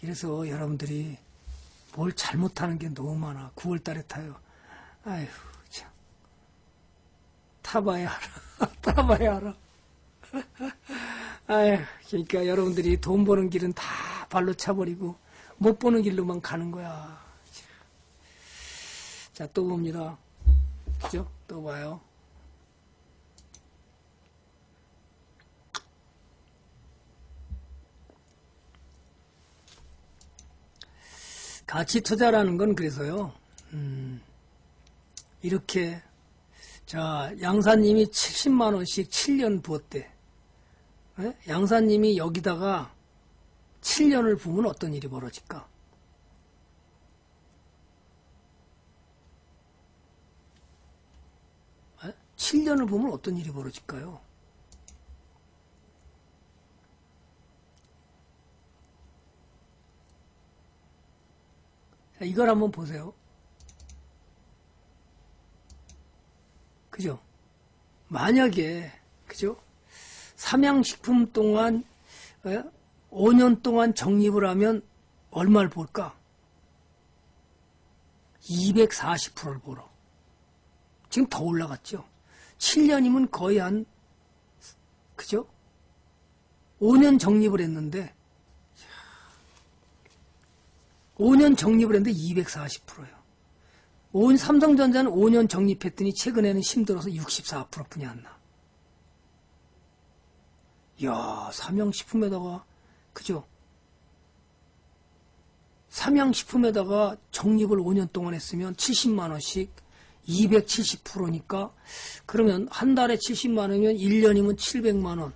그래서 여러분들이 뭘 잘못하는 게 너무 많아. 9월달에 타요. 아휴 참. 타봐야 알아. 타봐야 알아. 아휴, 그러니까 여러분들이 돈 버는 길은 다 발로 차버리고 못 버는 길로만 가는 거야. 자, 또 봅니다. 그죠? 또 봐요. 가치 투자라는 건 그래서요. 이렇게 자, 양사님이 70만 원씩 7년 부었대. 에? 양사님이 여기다가 7년을 부으면 어떤 일이 벌어질까? 에? 7년을 보면 어떤 일이 벌어질까요? 자, 이걸 한번 보세요. 그죠? 만약에, 그죠? 삼양식품 동안, 5년 동안 적립을 하면 얼마를 볼까? 240%를 벌어. 지금 더 올라갔죠. 7년이면 거의 한, 그죠? 5년 적립을 했는데, 5년 적립을 했는데 240%예요. 삼성전자는 5년 적립했더니 최근에는 힘들어서 64%뿐이 안 나. 이야, 삼양식품에다가, 그죠? 삼양식품에다가 적립을 5년 동안 했으면 70만원씩 270%니까 그러면 한 달에 70만원이면 1년이면 700만원,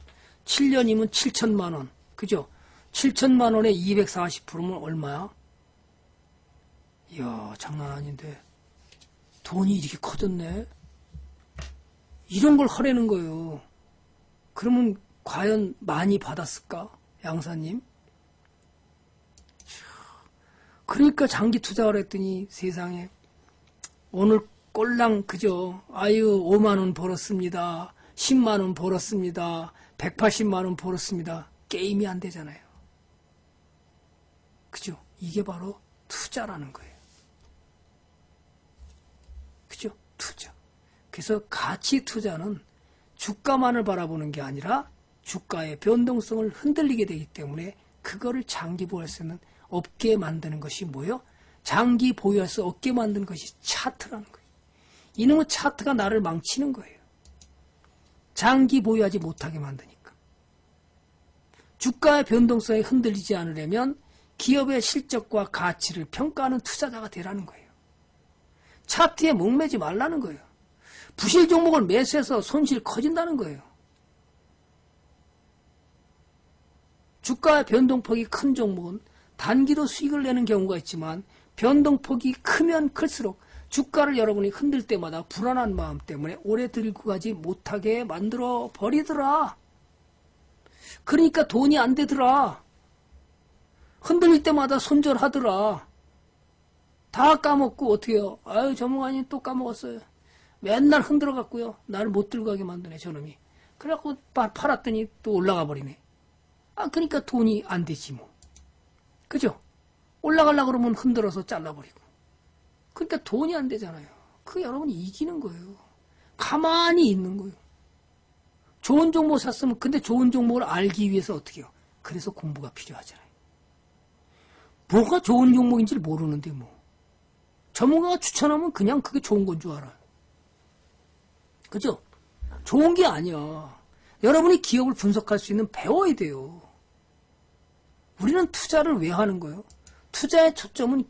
7년이면 7천만원, 그죠? 7천만원에 240%면 얼마야? 이야, 장난 아닌데 돈이 이렇게 커졌네. 이런 걸 하라는 거예요. 그러면 과연 많이 받았을까, 양사님? 그러니까 장기 투자를 했더니 세상에 오늘 꼴랑, 그죠? 아유, 5만원 벌었습니다, 10만원 벌었습니다, 180만원 벌었습니다. 게임이 안 되잖아요. 그죠? 이게 바로 투자라는 거예요. 그죠? 투자. 그래서 가치 투자는 주가만을 바라보는 게 아니라 주가의 변동성을 흔들리게 되기 때문에 그거를 장기 보유할 수 있는, 없게 만드는 것이 뭐예요? 장기 보유할 수 없게 만드는 것이 차트라는 거예요. 이놈의 차트가 나를 망치는 거예요. 장기 보유하지 못하게 만드니까. 주가의 변동성에 흔들리지 않으려면 기업의 실적과 가치를 평가하는 투자자가 되라는 거예요. 차트에 목매지 말라는 거예요. 부실 종목을 매수해서 손실이 커진다는 거예요. 주가의 변동폭이 큰 종목은 단기로 수익을 내는 경우가 있지만 변동폭이 크면 클수록 주가를 여러분이 흔들 때마다 불안한 마음 때문에 오래 들고 가지 못하게 만들어 버리더라. 그러니까 돈이 안 되더라. 흔들릴 때마다 손절하더라. 다 까먹고 어떻게 해요? 아유, 전문가님 또 까먹었어요. 맨날 흔들어 갖고요, 나를 못 들고 가게 만드네, 저놈이. 그래갖고 팔았더니 또 올라가 버리네. 아, 그러니까 돈이 안 되지 뭐. 그죠? 올라가려고 그러면 흔들어서 잘라버리고. 그러니까 돈이 안 되잖아요. 그 여러분이 이기는 거예요. 가만히 있는 거예요. 좋은 종목 샀으면, 근데 좋은 종목을 알기 위해서 어떻게 해요? 그래서 공부가 필요하잖아요. 뭐가 좋은 종목인지 모르는데 뭐. 전문가가 추천하면 그냥 그게 좋은 건 줄 알아요. 그죠? 좋은 게 아니야. 여러분이 기업을 분석할 수 있는, 배워야 돼요. 우리는 투자를 왜 하는 거예요? 투자의 초점은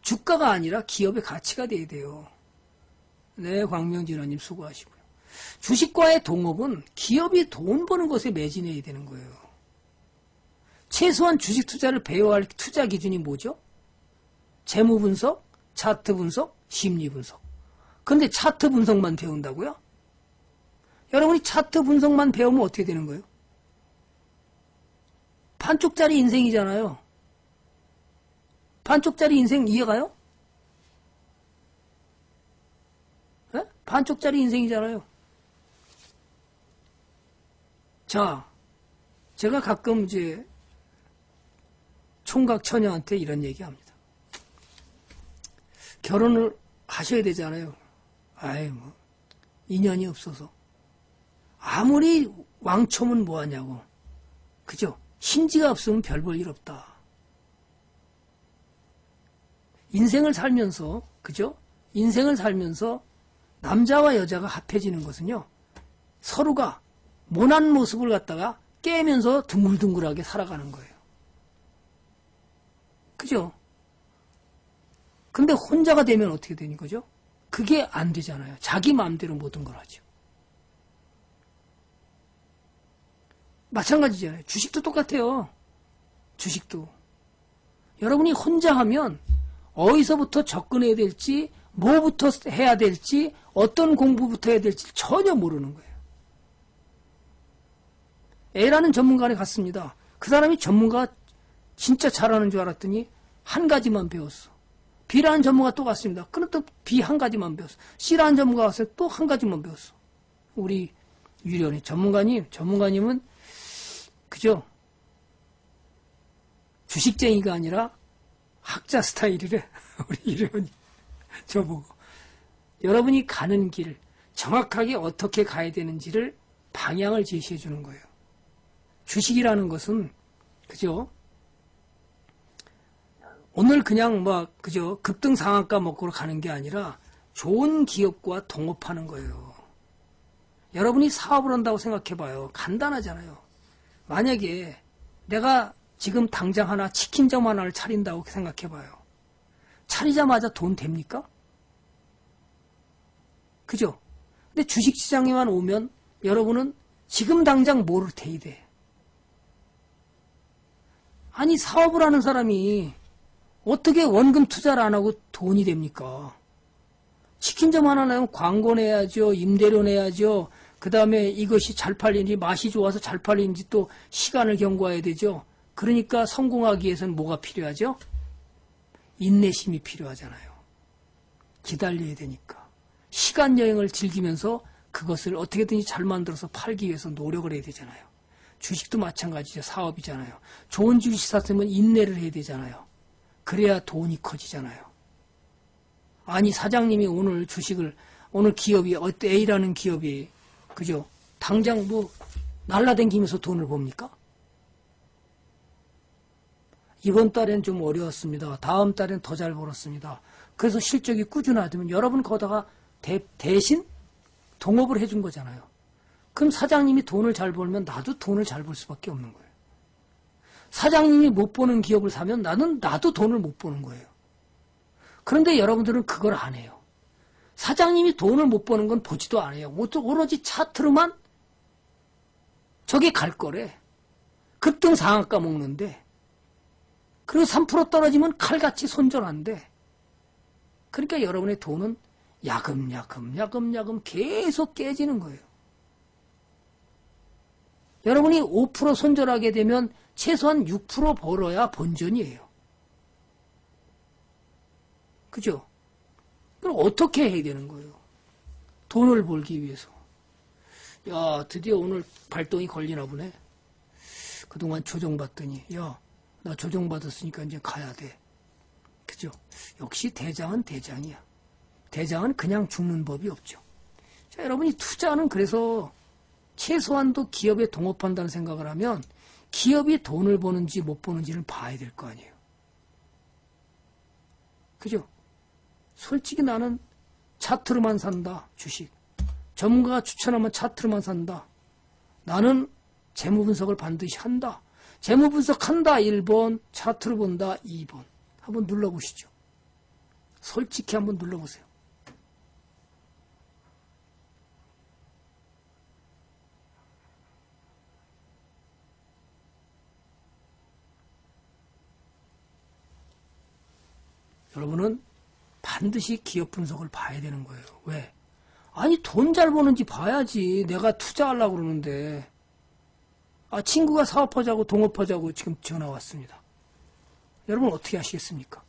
주가가 아니라 기업의 가치가 돼야 돼요. 네, 광명진원님 수고하시고요. 주식과의 동업은 기업이 돈 버는 것에 매진해야 되는 거예요. 최소한 주식 투자를 배워야 할 투자 기준이 뭐죠? 재무 분석, 차트 분석, 심리 분석. 근데 차트 분석만 배운다고요? 여러분이 차트 분석만 배우면 어떻게 되는 거예요? 반쪽짜리 인생이잖아요. 반쪽짜리 인생 이해가요? 네? 반쪽짜리 인생이잖아요. 자, 제가 가끔 이제 총각 처녀한테 이런 얘기합니다. 결혼을 하셔야 되잖아요. 아이, 뭐 인연이 없어서. 아무리 왕초면 뭐하냐고. 그죠? 신지가 없으면 별 볼 일 없다. 인생을 살면서, 그죠? 인생을 살면서 남자와 여자가 합해지는 것은요, 서로가 모난 모습을 갖다가 깨면서 둥글둥글하게 살아가는 거예요. 그죠? 근데 혼자가 되면 어떻게 되는 거죠? 그게 안 되잖아요. 자기 마음대로 모든 걸 하죠. 마찬가지잖아요. 주식도 똑같아요. 주식도. 여러분이 혼자 하면 어디서부터 접근해야 될지, 뭐부터 해야 될지, 어떤 공부부터 해야 될지 전혀 모르는 거예요. A라는 전문가에 갔습니다. 그 사람이 전문가 진짜 잘하는 줄 알았더니 한 가지만 배웠어. B라는 전문가 또 갔습니다. 그럼 또 B 한 가지만 배웠어. C라는 전문가 갔어요. 또 한 가지만 배웠어. 우리 유련이 전문가님은 그죠? 주식쟁이가 아니라 학자 스타일이래. 우리 이름은 저보고. 여러분이 가는 길, 정확하게 어떻게 가야 되는지를 방향을 제시해 주는 거예요. 주식이라는 것은, 그죠? 오늘 그냥 막, 그죠? 급등 상한가 먹고 가는 게 아니라 좋은 기업과 동업하는 거예요. 여러분이 사업을 한다고 생각해 봐요. 간단하잖아요. 만약에 내가 지금 당장 하나 치킨점 하나를 차린다고 생각해봐요. 차리자마자 돈 됩니까? 그죠? 근데 주식시장에만 오면 여러분은 지금 당장 뭐를 대입해? 아니 사업을 하는 사람이 어떻게 원금 투자를 안 하고 돈이 됩니까? 치킨점 하나 내면 광고 내야죠. 임대료 내야죠. 그 다음에 이것이 잘 팔리는지 맛이 좋아서 잘 팔리는지 또 시간을 경과해야 되죠. 그러니까 성공하기 위해서는 뭐가 필요하죠? 인내심이 필요하잖아요. 기다려야 되니까. 시간여행을 즐기면서 그것을 어떻게든지 잘 만들어서 팔기 위해서 노력을 해야 되잖아요. 주식도 마찬가지죠. 사업이잖아요. 좋은 주식 샀으면 인내를 해야 되잖아요. 그래야 돈이 커지잖아요. 아니 사장님이 오늘 주식을 오늘 기업이 A라는 기업이 그죠? 당장 뭐 날라댕기면서 돈을 봅니까? 이번 달엔 좀 어려웠습니다. 다음 달엔 더 잘 벌었습니다. 그래서 실적이 꾸준하다면 여러분 거다가 대신 동업을 해준 거잖아요. 그럼 사장님이 돈을 잘 벌면 나도 돈을 잘 벌 수밖에 없는 거예요. 사장님이 못 버는 기업을 사면 나도 돈을 못 버는 거예요. 그런데 여러분들은 그걸 안 해요. 사장님이 돈을 못 버는 건 보지도 않아요. 오로지 차트로만 저게 갈 거래. 급등 상한가 먹는데. 그리고 3% 떨어지면 칼같이 손절한대. 그러니까 여러분의 돈은 야금야금 계속 깨지는 거예요. 여러분이 5% 손절하게 되면 최소한 6% 벌어야 본전이에요. 그죠? 그럼 어떻게 해야 되는 거예요? 돈을 벌기 위해서. 야, 드디어 오늘 발동이 걸리나 보네. 그동안 조정받더니, 야, 나 조정받았으니까 이제 가야 돼. 그죠? 역시 대장은 대장이야. 대장은 그냥 죽는 법이 없죠. 자, 여러분이 투자는 그래서 최소한도 기업에 동업한다는 생각을 하면 기업이 돈을 버는지 못 버는지를 봐야 될 거 아니에요. 그죠? 솔직히 나는 차트로만 산다. 주식. 전문가가 추천하면 차트로만 산다. 나는 재무분석을 반드시 한다. 재무분석한다 1번, 차트로 본다 2번. 한번 눌러보시죠. 솔직히 한번 눌러보세요. 여러분은 반드시 기업 분석을 봐야 되는 거예요. 왜? 아니 돈 잘 버는지 봐야지. 내가 투자하려고 그러는데. 아 친구가 사업하자고 동업하자고 지금 전화 왔습니다. 여러분 어떻게 하시겠습니까?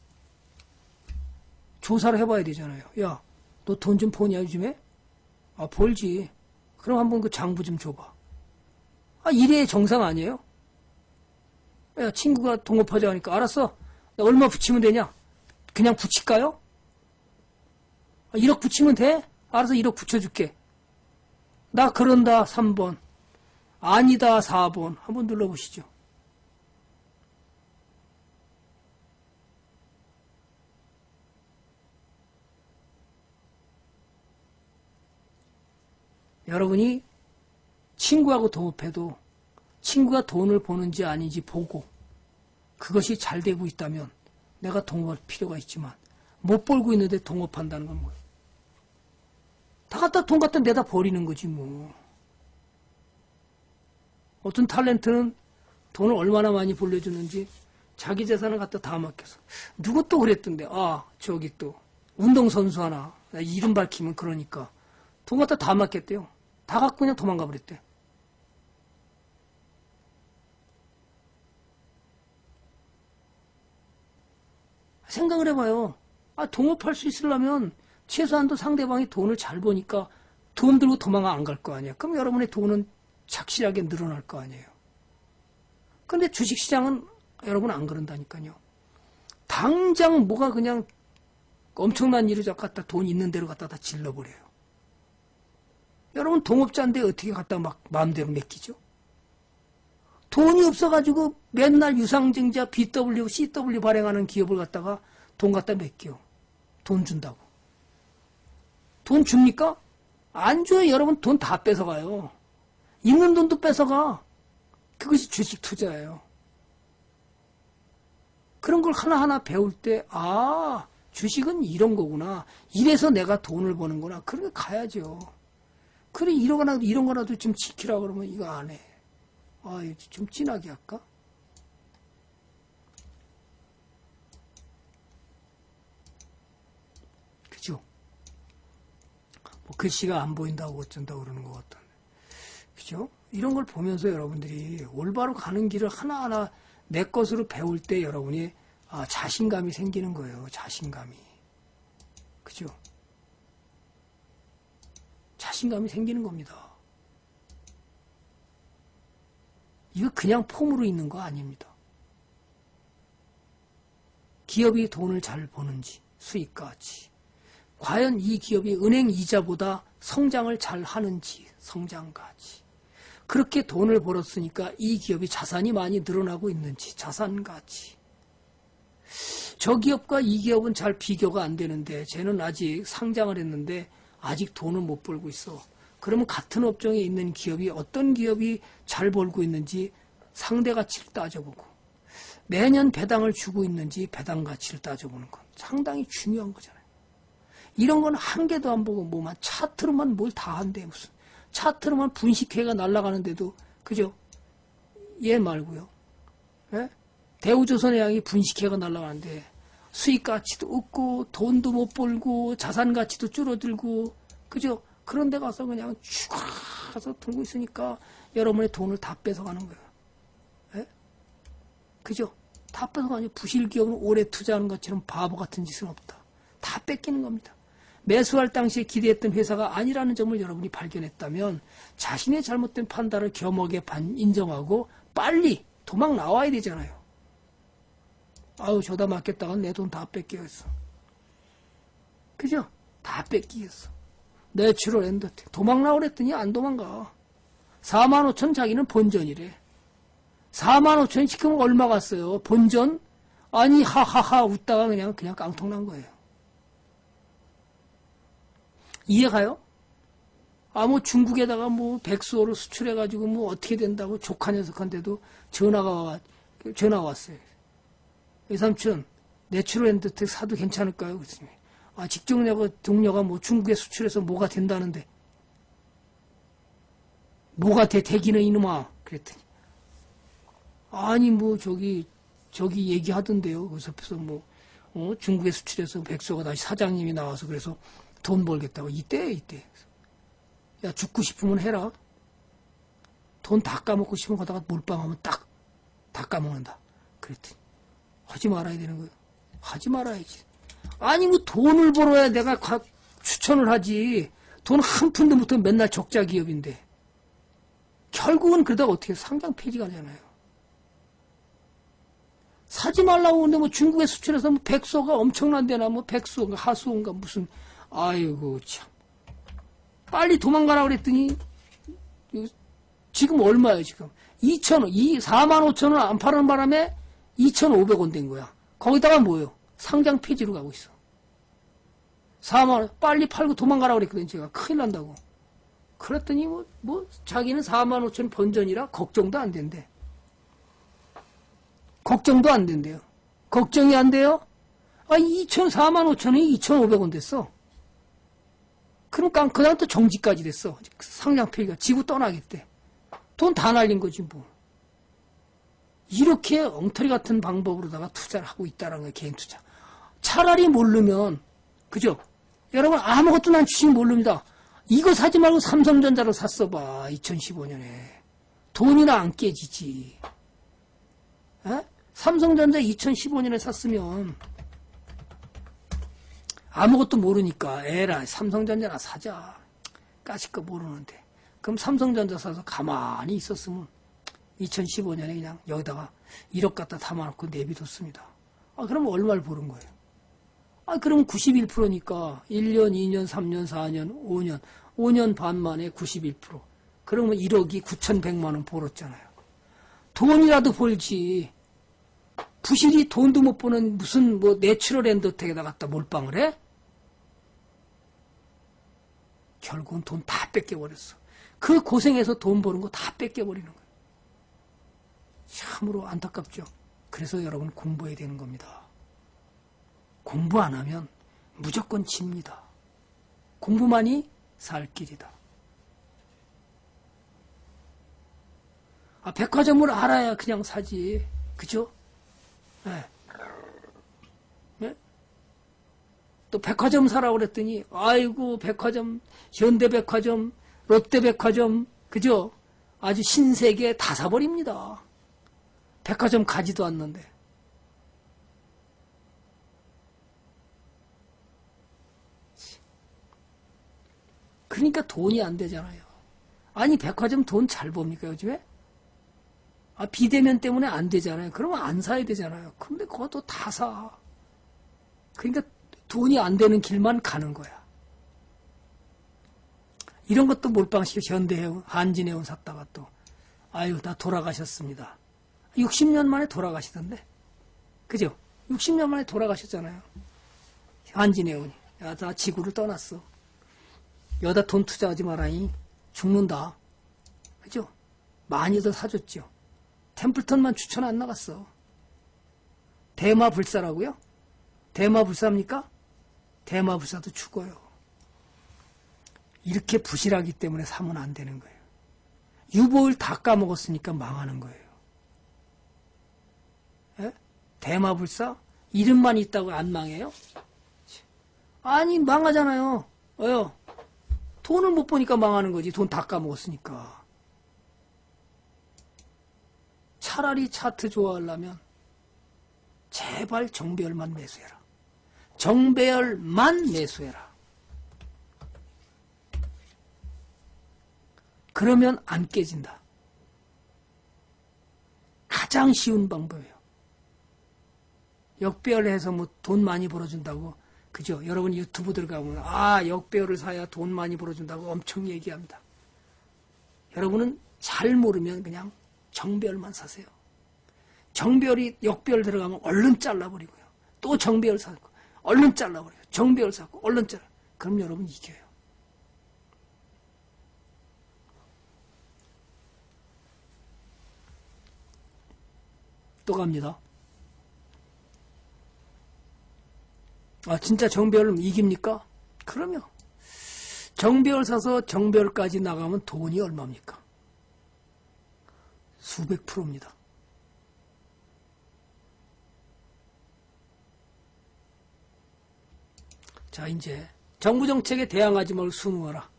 조사를 해봐야 되잖아요. 야, 너 돈 좀 버냐 요즘에? 아 벌지. 그럼 한번 그 장부 좀 줘봐. 아 이래의 정상 아니에요? 야 친구가 동업하자 하니까 알았어. 나 얼마 붙이면 되냐? 그냥 붙일까요? 1억 붙이면 돼? 알아서 1억 붙여줄게. 나 그런다 3번. 아니다 4번. 한번 눌러보시죠. 여러분이 친구하고 동업해도 친구가 돈을 버는지 아닌지 보고 그것이 잘 되고 있다면 내가 동업할 필요가 있지만 못 벌고 있는데 동업한다는 건 뭐예요? 다 갖다 돈 갖다 내다 버리는 거지 뭐. 어떤 탤런트는 돈을 얼마나 많이 벌려주는지 자기 재산을 갖다 다 맡겨서 누구 또 그랬던데. 아 저기 또 운동선수 하나 이름 밝히면 그러니까 돈 갖다 다 맡겼대요. 다 갖고 그냥 도망가 버렸대. 생각을 해봐요. 아, 동업할 수 있으려면 최소한도 상대방이 돈을 잘 버니까 돈 들고 도망가 안 갈 거 아니야. 그럼 여러분의 돈은 착실하게 늘어날 거 아니에요. 근데 주식시장은 여러분 안 그런다니까요. 당장 뭐가 그냥 엄청난 일을 갖다 돈 있는 대로 갖다 다 질러버려요. 여러분 동업자인데 어떻게 갖다 막 마음대로 맡기죠? 돈이 없어가지고 맨날 유상증자 BW, CW 발행하는 기업을 갖다가 돈 갖다 맡겨. 돈 준다고. 돈 줍니까? 안 줘요. 여러분 돈 다 뺏어가요. 있는 돈도 뺏어가. 그것이 주식 투자예요. 그런 걸 하나하나 배울 때 아, 주식은 이런 거구나. 이래서 내가 돈을 버는구나. 그렇게 가야죠. 그래, 이런 거라도 좀 지키라 그러면 이거 안 해. 아, 이거 좀 진하게 할까? 그죠? 뭐 글씨가 안 보인다고 어쩐다고 그러는 것 같던데. 그죠? 이런 걸 보면서 여러분들이 올바로 가는 길을 하나하나 내 것으로 배울 때 여러분이 아, 자신감이 생기는 거예요. 자신감이. 그죠? 자신감이 생기는 겁니다. 이거 그냥 폼으로 있는 거 아닙니다. 기업이 돈을 잘 버는지, 수익과 가치. 과연 이 기업이 은행 이자보다 성장을 잘 하는지, 성장과 가치. 그렇게 돈을 벌었으니까 이 기업이 자산이 많이 늘어나고 있는지, 자산과 가치. 저 기업과 이 기업은 잘 비교가 안 되는데 쟤는 아직 상장을 했는데 아직 돈을 못 벌고 있어. 그러면 같은 업종에 있는 기업이 어떤 기업이 잘 벌고 있는지 상대 가치를 따져보고 매년 배당을 주고 있는지 배당 가치를 따져보는 건 상당히 중요한 거잖아요. 이런 건 한 개도 안 보고 뭐만 차트로만 뭘 다 한대. 무슨 차트로만 분식회가 날아가는데도 그죠? 얘 말고요. 예? 대우조선의 양이 분식회가 날아가는데 수익 가치도 없고 돈도 못 벌고 자산 가치도 줄어들고 그죠? 그런 데 가서 그냥 쭉 가서 들고 있으니까 여러분의 돈을 다 뺏어가는 거예요. 예? 그죠? 다 뺏어가니 부실 기업은 오래 투자하는 것처럼 바보 같은 짓은 없다. 다 뺏기는 겁니다. 매수할 당시에 기대했던 회사가 아니라는 점을 여러분이 발견했다면 자신의 잘못된 판단을 겸허하게 인정하고 빨리 도망 나와야 되잖아요. 아우, 저다 맡겼다가 내 돈 다 뺏기겠어. 그죠? 다 뺏기겠어. 내츄럴엔도텍. 도망나오 그랬더니 안 도망가. 45,000 자기는 본전이래. 45,000 지금 얼마 갔어요? 본전? 아니, 하하하 웃다가 그냥 깡통난 거예요. 이해가요? 아, 뭐 중국에다가 뭐 백수호를 수출해가지고 뭐 어떻게 된다고 조카 녀석한테도 전화가 왔어요. 이 삼촌, 내츄럴엔도텍 사도 괜찮을까요? 그랬습니다. 아, 직종 동료가 뭐 중국에 수출해서 뭐가 된다는데. 뭐가 대기는 이놈아. 그랬더니. 아니, 뭐 저기 얘기하던데요. 그래서 뭐, 중국에 수출해서 백수가 다시 사장님이 나와서 그래서 돈 벌겠다고. 이때. 야, 죽고 싶으면 해라. 돈 다 까먹고 싶으면 가다가 몰빵하면 딱, 다 까먹는다. 그랬더니. 하지 말아야 되는 거예요. 하지 말아야지. 아니, 뭐 돈을 벌어야 내가 추천을 하지. 돈 한 푼도 못하면 맨날 적자 기업인데. 결국은 그러다가 어떻게 상장 폐지가 되잖아요. 사지 말라고 하는데 뭐 중국에 수출해서 뭐 백소가 엄청난 데나 뭐 백소인가 하수인가 무슨, 아이고, 참. 빨리 도망가라 그랬더니, 지금 얼마예요, 지금? 2,000원, 45,000원 안 파는 바람에 2,500원 된 거야. 거기다가 뭐요? 상장 폐지로 가고 있어. 4만원 빨리 팔고 도망가라고 그랬거든. 제가 큰일 난다고. 그랬더니 뭐 자기는 45,000 번전이라 걱정도 안 된대. 걱정도 안 된대요. 걱정이 안 돼요? 아, 45,000원이 2,500원 됐어. 그러니까 그다음 또 정지까지 됐어. 상장 폐지가. 지구 떠나겠대. 돈 다 날린 거지 뭐. 이렇게 엉터리 같은 방법으로다가 투자를 하고 있다는 거예요. 개인 투자. 차라리 모르면, 그죠? 여러분 아무것도 난 주식 모릅니다. 이거 사지 말고 삼성전자로 샀어 봐. 2015년에. 돈이나 안 깨지지. 에? 삼성전자 2015년에 샀으면 아무것도 모르니까 에라 삼성전자나 사자. 까짓 거 모르는데. 그럼 삼성전자 사서 가만히 있었으면 2015년에 그냥 여기다가 1억 갖다 담아놓고 내비뒀습니다. 아, 그럼 얼마를 버는 거예요? 아, 그럼 91%니까 1년, 2년, 3년, 4년, 5년, 5년 반 만에 91%. 그러면 1억이 9,100만 원 벌었잖아요. 돈이라도 벌지. 부실이 돈도 못 버는 무슨 뭐 내추럴엔도텍에다 갖다 몰빵을 해? 결국은 돈 다 뺏겨버렸어. 그 고생해서 돈 버는 거 다 뺏겨버리는 거예요. 참으로 안타깝죠. 그래서 여러분 공부해야 되는 겁니다. 공부 안 하면 무조건 집니다. 공부만이 살 길이다. 아, 백화점을 알아야 그냥 사지. 그죠? 네. 네? 또 백화점 사라고 그랬더니 아이고 백화점, 현대백화점, 롯데백화점, 그죠? 아주 신세계 다 사버립니다. 백화점 가지도 않는데. 그러니까 돈이 안 되잖아요. 아니 백화점 돈 잘 봅니까 요즘에? 아 비대면 때문에 안 되잖아요. 그러면 안 사야 되잖아요. 근데 그것도 다 사. 그러니까 돈이 안 되는 길만 가는 거야. 이런 것도 몰빵시켜. 현대해운, 한진해운 샀다가 또 아유 다 돌아가셨습니다. 60년 만에 돌아가시던데. 그죠? 60년 만에 돌아가셨잖아요. 한진해운이. 야, 나 지구를 떠났어. 여다 돈 투자하지 마라니. 죽는다. 그죠? 많이들 사줬죠. 템플턴만 추천 안 나갔어. 대마불사라고요? 대마불사입니까? 대마불사도 죽어요. 이렇게 부실하기 때문에 사면 안 되는 거예요. 유보율 다 까먹었으니까 망하는 거예요. 예? 대마불사? 이름만 있다고 안 망해요? 아니 망하잖아요. 왜요? 돈을 못 보니까 망하는 거지. 돈 다 까먹었으니까. 차라리 차트 좋아하려면 제발 정배열만 매수해라. 정배열만 매수해라. 그러면 안 깨진다. 가장 쉬운 방법이에요. 역배열해서 뭐 돈 많이 벌어준다고, 그죠? 여러분 유튜브 들어가면 아 역배열을 사야 돈 많이 벌어준다고 엄청 얘기합니다. 여러분은 잘 모르면 그냥 정배열만 사세요. 정배열이 역배열 들어가면 얼른 잘라버리고요. 또 정배열 사고 얼른 잘라버려요. 정배열 사고 얼른 잘라. 그럼 여러분 이겨요. 또 갑니다. 아 진짜 정배열 이깁니까? 그럼요. 정배열 사서 정배열까지 나가면 돈이 얼마입니까? 수백 프로입니다. 자 이제 정부 정책에 대항하지 말고 순응하라.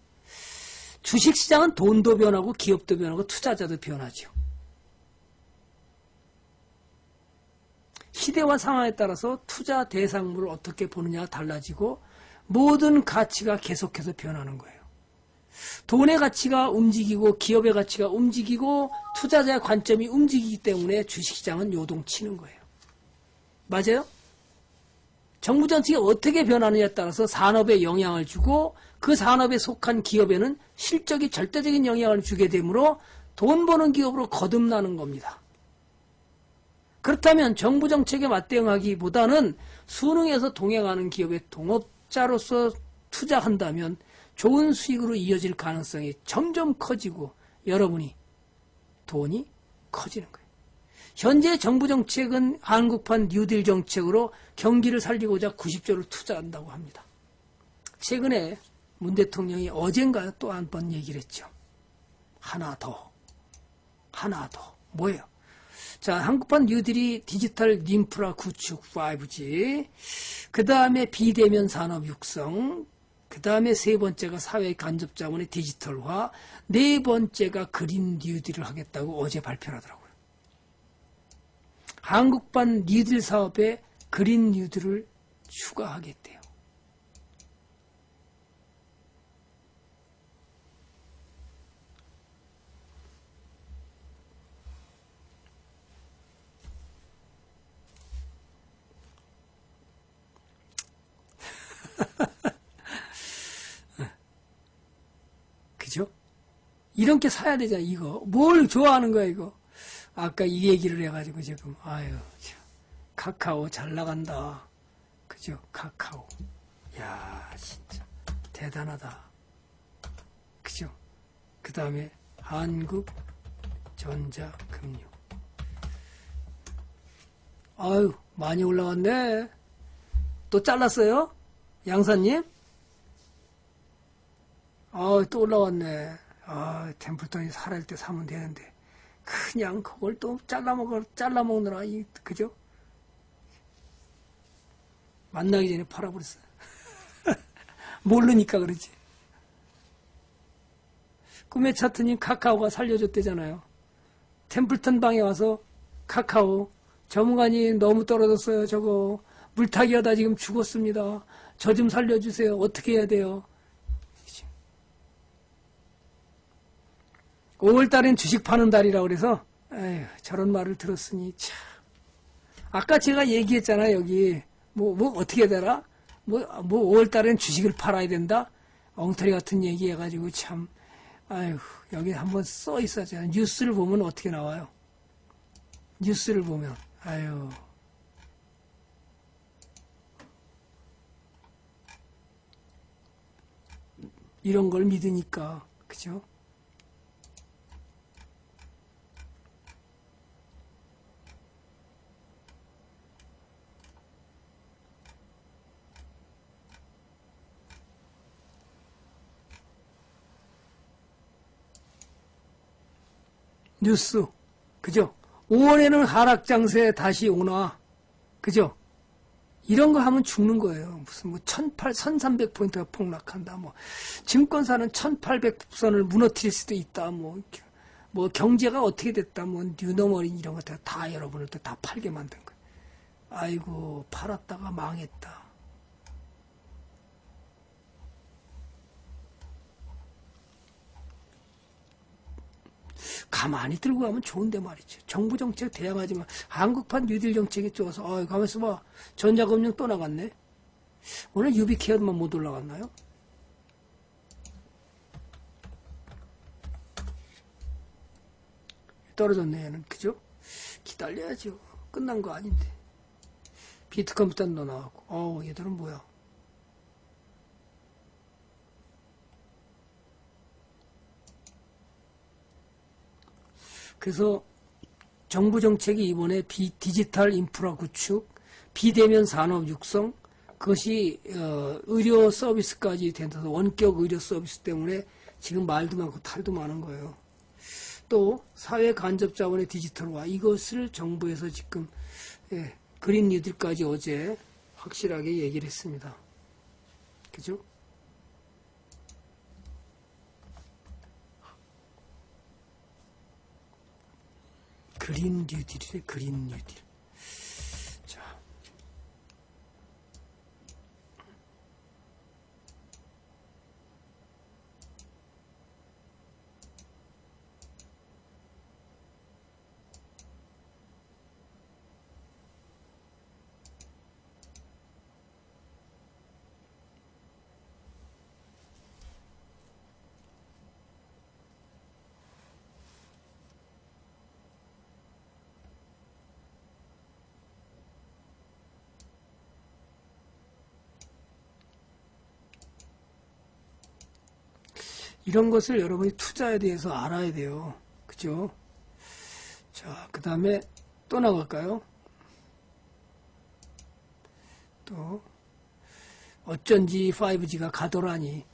주식시장은 돈도 변하고 기업도 변하고 투자자도 변하죠. 시대와 상황에 따라서 투자 대상물을 어떻게 보느냐가 달라지고 모든 가치가 계속해서 변하는 거예요. 돈의 가치가 움직이고 기업의 가치가 움직이고 투자자의 관점이 움직이기 때문에 주식시장은 요동치는 거예요. 맞아요? 정부 정책이 어떻게 변하느냐에 따라서 산업에 영향을 주고 그 산업에 속한 기업에는 실적이 절대적인 영향을 주게 되므로 돈 버는 기업으로 거듭나는 겁니다. 그렇다면 정부 정책에 맞대응하기보다는 순응해서 동행하는 기업의 동업자로서 투자한다면 좋은 수익으로 이어질 가능성이 점점 커지고 여러분이 돈이 커지는 거예요. 현재 정부 정책은 한국판 뉴딜 정책으로 경기를 살리고자 90조를 투자한다고 합니다. 최근에 문 대통령이 어젠가요? 또 한 번 얘기를 했죠. 하나 더. 하나 더. 뭐예요? 자, 한국판 뉴딜이 디지털 인프라 구축 5G, 그 다음에 비대면 산업 육성, 그 다음에 세 번째가 사회 간접 자원의 디지털화, 네 번째가 그린 뉴딜을 하겠다고 어제 발표를 하더라고요. 한국판 뉴딜 사업에 그린 뉴딜을 추가하겠대요. 그죠? 이런 게 사야 되잖아. 이거 뭘 좋아하는 거야 이거. 아까 이 얘기를 해가지고 지금 아유 카카오 잘 나간다. 그죠? 카카오. 야 진짜 대단하다. 그죠? 그 다음에 한국전자금융. 아유, 많이 올라갔네. 또 잘랐어요? 양사님? 아, 또 올라왔네. 아, 템플턴이 살아있을 때 사면 되는데. 그냥 그걸 또 잘라먹느라, 그죠? 만나기 전에 팔아버렸어. 모르니까 그러지. 꿈의 차트님 카카오가 살려줬대잖아요. 템플턴 방에 와서 카카오 전문가님 너무 떨어졌어요. 저거 물타기 하다 지금 죽었습니다. 저 좀 살려주세요. 어떻게 해야 돼요? 5월달엔 주식 파는 달이라고 그래서 에휴, 저런 말을 들었으니 참. 아까 제가 얘기했잖아. 여기 뭐 어떻게 되라? 뭐 5월달엔 주식을 팔아야 된다? 엉터리 같은 얘기 해가지고 참. 아휴, 여기 한번 써 있어야죠. 뉴스를 보면 어떻게 나와요? 뉴스를 보면 아유, 이런 걸 믿으니까 그죠? 뉴스 그죠? 5월에는 하락장세 다시 오나 그죠? 이런 거 하면 죽는 거예요. 무슨 뭐 1300포인트가 폭락한다, 뭐 증권사는 1800선을 무너뜨릴 수도 있다, 뭐 경제가 어떻게 됐다, 뭐 뉴노멀 이런 것들 다 여러분을 다 팔게 만든 거예요. 아이고, 팔았다가 망했다. 가만히 들고 가면 좋은데 말이죠. 정부 정책 대항하지만 한국판 뉴딜 정책이 좋아서 가만 있어봐. 전자금융 또 나갔네. 오늘 유비케어만 못 올라갔나요? 떨어졌네 얘는. 그죠? 기다려야죠. 끝난 거 아닌데. 비트컴퓨터도 나왔고. 어우, 얘들은 뭐야. 그래서 정부 정책이 이번에 디지털 인프라 구축, 비대면 산업 육성, 그것이 의료 서비스까지 된다서 원격 의료 서비스 때문에 지금 말도 많고 탈도 많은 거예요. 또 사회 간접 자원의 디지털화, 이것을 정부에서 지금 그린 뉴딜까지 어제 확실하게 얘기를 했습니다. 그죠? 그린 뉴딜이래, 그린 뉴딜. 자. 이런 것을 여러분이 투자에 대해서 알아야 돼요. 그죠? 자, 그 다음에 또 나갈까요? 또, 어쩐지 5G가 가더라니.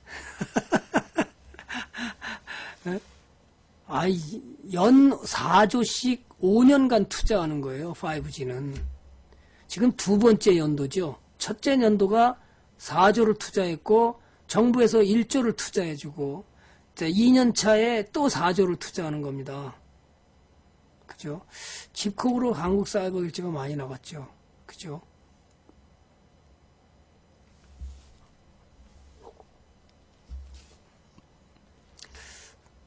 연 4조씩 5년간 투자하는 거예요, 5G는. 지금 두 번째 연도죠. 첫째 연도가 4조를 투자했고, 정부에서 1조를 투자해주고, 2년 차에 또 4조를 투자하는 겁니다. 그죠? 집콕으로 한국 사이버 결제가 많이 나갔죠. 그죠?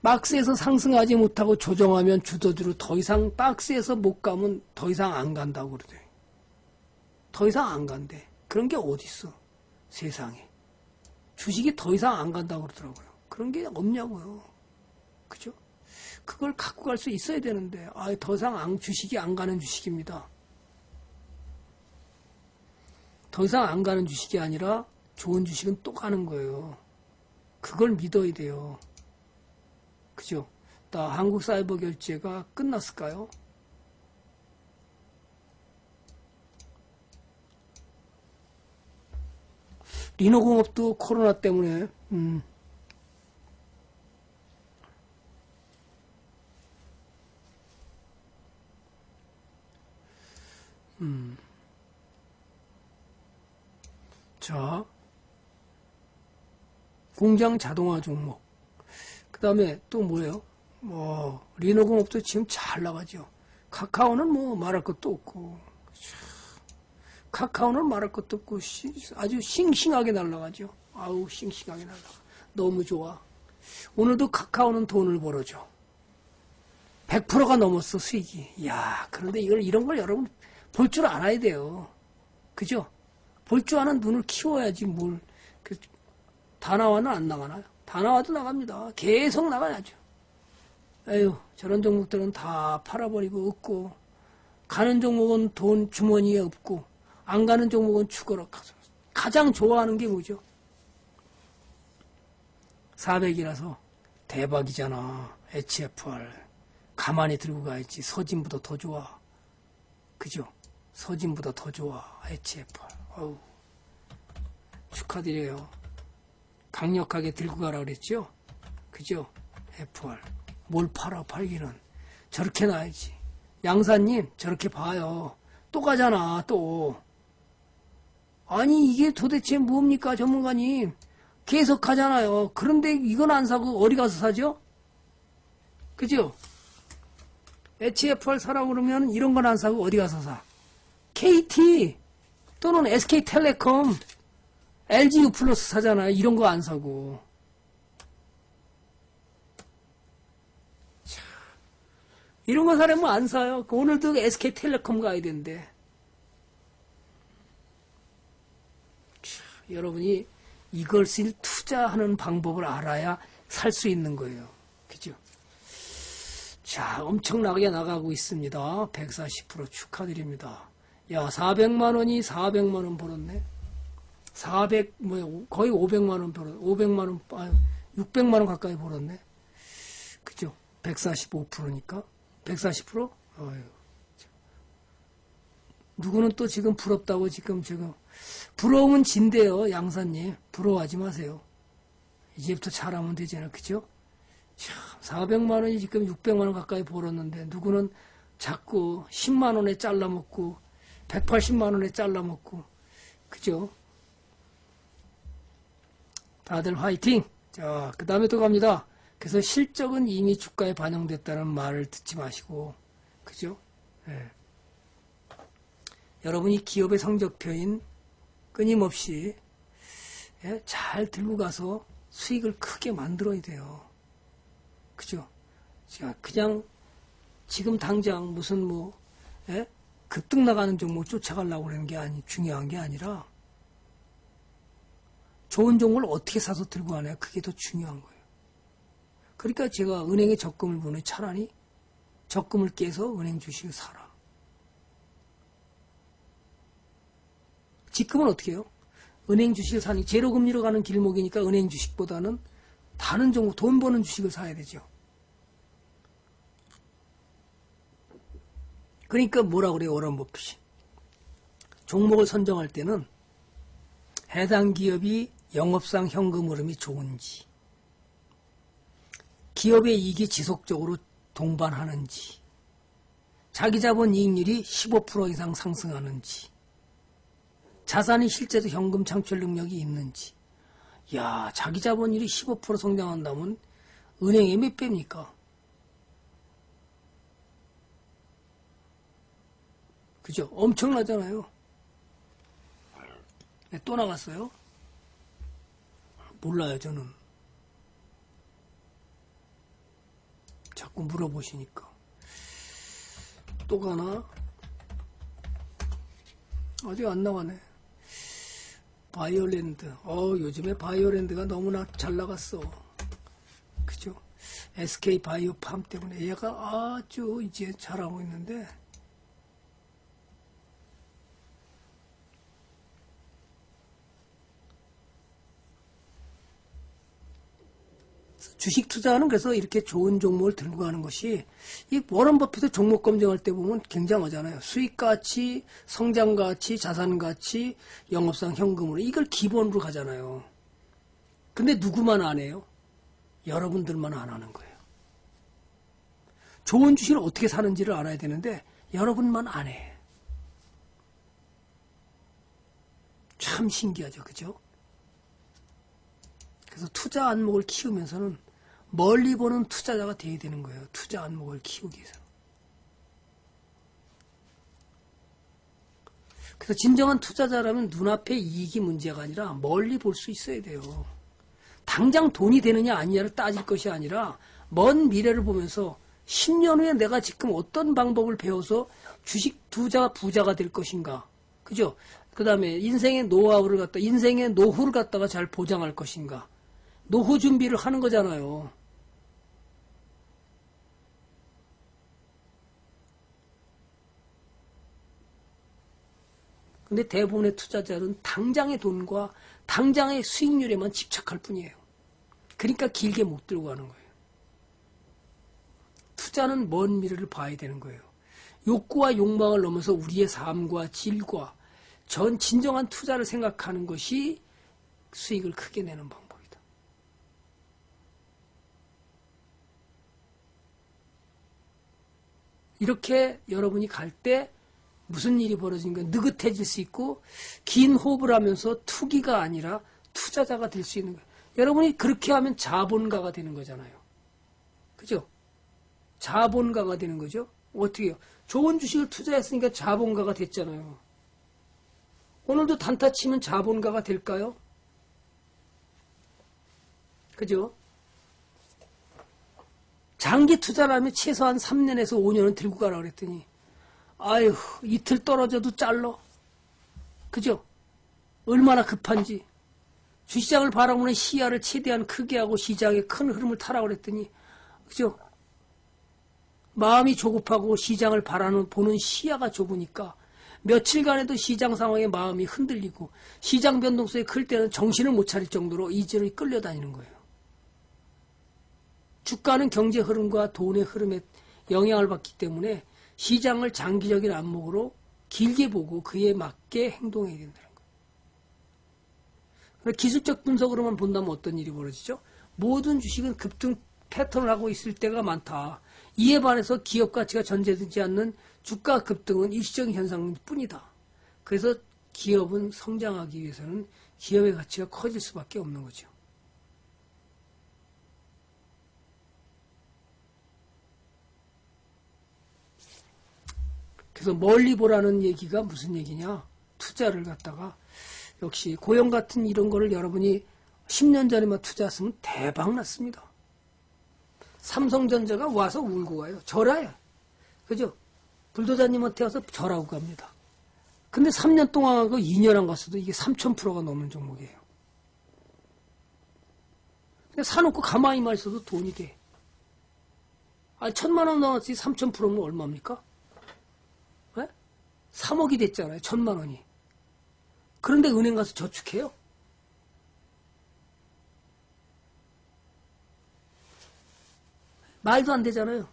박스에서 상승하지 못하고 조정하면 주도주로 더 이상 박스에서 못 가면 더 이상 안 간다고 그러대. 더 이상 안 간대. 그런 게 어딨어. 세상에. 주식이 더 이상 안 간다고 그러더라고요. 그런 게 없냐고요. 그죠? 그걸 갖고 갈 수 있어야 되는데, 더 이상 주식이 안 가는 주식입니다. 더 이상 안 가는 주식이 아니라 좋은 주식은 또 가는 거예요. 그걸 믿어야 돼요. 그죠? 나 한국 사이버 결제가 끝났을까요? 리노공업도 코로나 때문에 자, 공장 자동화 종목. 그 다음에 또 뭐예요? 뭐, 리노공업도 지금 잘 나가죠. 카카오는 뭐 말할 것도 없고. 카카오는 말할 것도 없고, 아주 싱싱하게 날아가죠. 아우, 싱싱하게 날아가. 너무 좋아. 오늘도 카카오는 돈을 벌어줘. 100%가 넘었어, 수익이. 야, 그런데 이런 걸 여러분 볼 줄 알아야 돼요. 그죠? 볼 줄 아는 눈을 키워야지 뭘. 다나와는 안 나가나요? 다나와도 나갑니다. 계속 나가야죠. 에휴, 저런 종목들은 다 팔아버리고 없고, 가는 종목은 돈 주머니에 없고, 안 가는 종목은 죽어라. 가장 좋아하는 게 뭐죠? 400이라서 대박이잖아. HFR. 가만히 들고 가야지. 서진보다 더 좋아. 그죠? 서진보다 더 좋아. HFR. 어우, 축하드려요. 강력하게 들고 가라 그랬죠? 그죠? FR. 뭘 팔아, 팔기는. 저렇게 놔야지. 양사님, 저렇게 봐요. 또 가잖아, 또. 아니, 이게 도대체 뭡니까, 전문가님? 계속 가잖아요. 그런데 이건 안 사고 어디 가서 사죠? 그죠? HFR 사라고 그러면 이런 건 안 사고 어디 가서 사? KT 또는 SK텔레콤, LG유플러스 사잖아요. 이런 거 안 사고. 이런 거 사려면 안 사요. 오늘도 SK텔레콤 가야 된대. 여러분이 이것을 투자하는 방법을 알아야 살 수 있는 거예요. 그죠? 자, 엄청나게 나가고 있습니다. 140% 축하드립니다. 야, 400만 원이 400만 원 벌었네. 400, 뭐, 거의 500만원 벌었네. 500만원, 아, 600만원 가까이 벌었네. 그죠? 145%니까. 140%? 어휴. 누구는 또 지금 부럽다고 지금. 부러움은 진대요, 양사님. 부러워하지 마세요. 이제부터 잘하면 되잖아요. 그죠? 참, 400만원이 지금 600만원 가까이 벌었는데, 누구는 자꾸 10만원에 잘라먹고, 180만원에 잘라먹고, 그죠? 다들 화이팅! 자, 그 다음에 또 갑니다. 그래서 실적은 이미 주가에 반영됐다는 말을 듣지 마시고, 그죠? 네. 여러분이 기업의 성적표인 끊임없이 잘 들고 가서 수익을 크게 만들어야 돼요. 그죠? 그냥 지금 당장 무슨 뭐, 예? 급등 나가는 종목 쫓아가려고 그러는 게 중요한 게 아니라, 좋은 종목을 어떻게 사서 들고 가냐, 그게 더 중요한 거예요. 그러니까 제가 은행에 적금을 보내 차라리 적금을 깨서 은행 주식을 사라. 지금은 어떻게 해요? 은행 주식을 사니 제로금리로 가는 길목이니까 은행 주식보다는 다른 종목, 돈 버는 주식을 사야 되죠. 그러니까 뭐라 그래요, 워런 버핏이. 종목을 선정할 때는 해당 기업이 영업상 현금 흐름이 좋은지, 기업의 이익이 지속적으로 동반하는지, 자기자본 이익률이 15% 이상 상승하는지, 자산이 실제로 현금 창출 능력이 있는지. 야, 자기자본율이 15% 성장한다면 은행에 몇 배입니까? 그죠? 엄청나잖아요. 네, 또 나갔어요? 몰라요, 저는. 자꾸 물어보시니까. 또 가나? 어디 안 나가네. 바이오랜드. 요즘에 바이오랜드가 너무나 잘 나갔어. 그죠? SK 바이오팜 때문에 얘가 아주 이제 잘하고 있는데, 주식 투자는 그래서 이렇게 좋은 종목을 들고 가는 것이 이 워런 버핏의 종목 검증할 때 보면 굉장하잖아요. 수익 가치, 성장 가치, 자산 가치, 영업상 현금으로 이걸 기본으로 가잖아요. 근데 누구만 안 해요? 여러분들만 안 하는 거예요. 좋은 주식을 어떻게 사는지를 알아야 되는데 여러분만 안 해. 참 신기하죠, 그죠? 그래서 투자 안목을 키우면서는 멀리 보는 투자자가 되어야 되는 거예요. 투자 안목을 키우기 위해서. 그래서 진정한 투자자라면 눈앞에 이익이 문제가 아니라 멀리 볼 수 있어야 돼요. 당장 돈이 되느냐 아니냐를 따질 것이 아니라 먼 미래를 보면서 10년 후에 내가 지금 어떤 방법을 배워서 주식 부자가 될 것인가. 그죠? 그 다음에 인생의 노후를 갖다가 잘 보장할 것인가. 노후 준비를 하는 거잖아요. 근데 대부분의 투자자는 당장의 돈과 당장의 수익률에만 집착할 뿐이에요. 그러니까 길게 못 들고 가는 거예요. 투자는 먼 미래를 봐야 되는 거예요. 욕구와 욕망을 넘어서 우리의 삶과 질과 전 진정한 투자를 생각하는 것이 수익을 크게 내는 방법이다. 이렇게 여러분이 갈 때 무슨 일이 벌어지는가 느긋해질 수 있고 긴 호흡을 하면서 투기가 아니라 투자자가 될 수 있는 거예요. 여러분이 그렇게 하면 자본가가 되는 거잖아요. 그죠? 자본가가 되는 거죠. 어떻게 해요? 좋은 주식을 투자했으니까 자본가가 됐잖아요. 오늘도 단타 치면 자본가가 될까요? 그죠? 장기 투자라면 최소한 3년에서 5년은 들고 가라 그랬더니 아휴 이틀 떨어져도 잘라. 그죠? 얼마나 급한지. 주시장을 바라보는 시야를 최대한 크게 하고 시장의 큰 흐름을 타라 그랬더니 그죠? 마음이 조급하고 시장을 보는 시야가 좁으니까 며칠간에도 시장 상황에 마음이 흔들리고 시장 변동성이 클 때는 정신을 못 차릴 정도로 이질이 끌려다니는 거예요. 주가는 경제 흐름과 돈의 흐름에 영향을 받기 때문에 시장을 장기적인 안목으로 길게 보고 그에 맞게 행동해야 된다는 거예요. 기술적 분석으로만 본다면 어떤 일이 벌어지죠? 모든 주식은 급등 패턴을 하고 있을 때가 많다. 이에 반해서 기업 가치가 전제되지 않는 주가 급등은 일시적인 현상일 뿐이다. 그래서 기업은 성장하기 위해서는 기업의 가치가 커질 수밖에 없는 거죠. 그래서 멀리 보라는 얘기가 무슨 얘기냐? 투자를 갖다가 역시 고용 같은 이런 거를 여러분이 10년 전에만 투자했으면 대박 났습니다. 삼성전자가 와서 울고 가요. 절하요. 그죠? 불도자님한테 와서 절하고 갑니다. 근데 3년 동안 하고 2년 안 갔어도 이게 3,000%가 넘는 종목이에요. 근데 사놓고 가만히만 있어도 돈이 돼. 아, 1,000만 원 나왔지 3,000%면 얼마입니까? 네? 3억이 됐잖아요. 1,000만 원이. 그런데 은행 가서 저축해요? 말도 안 되잖아요.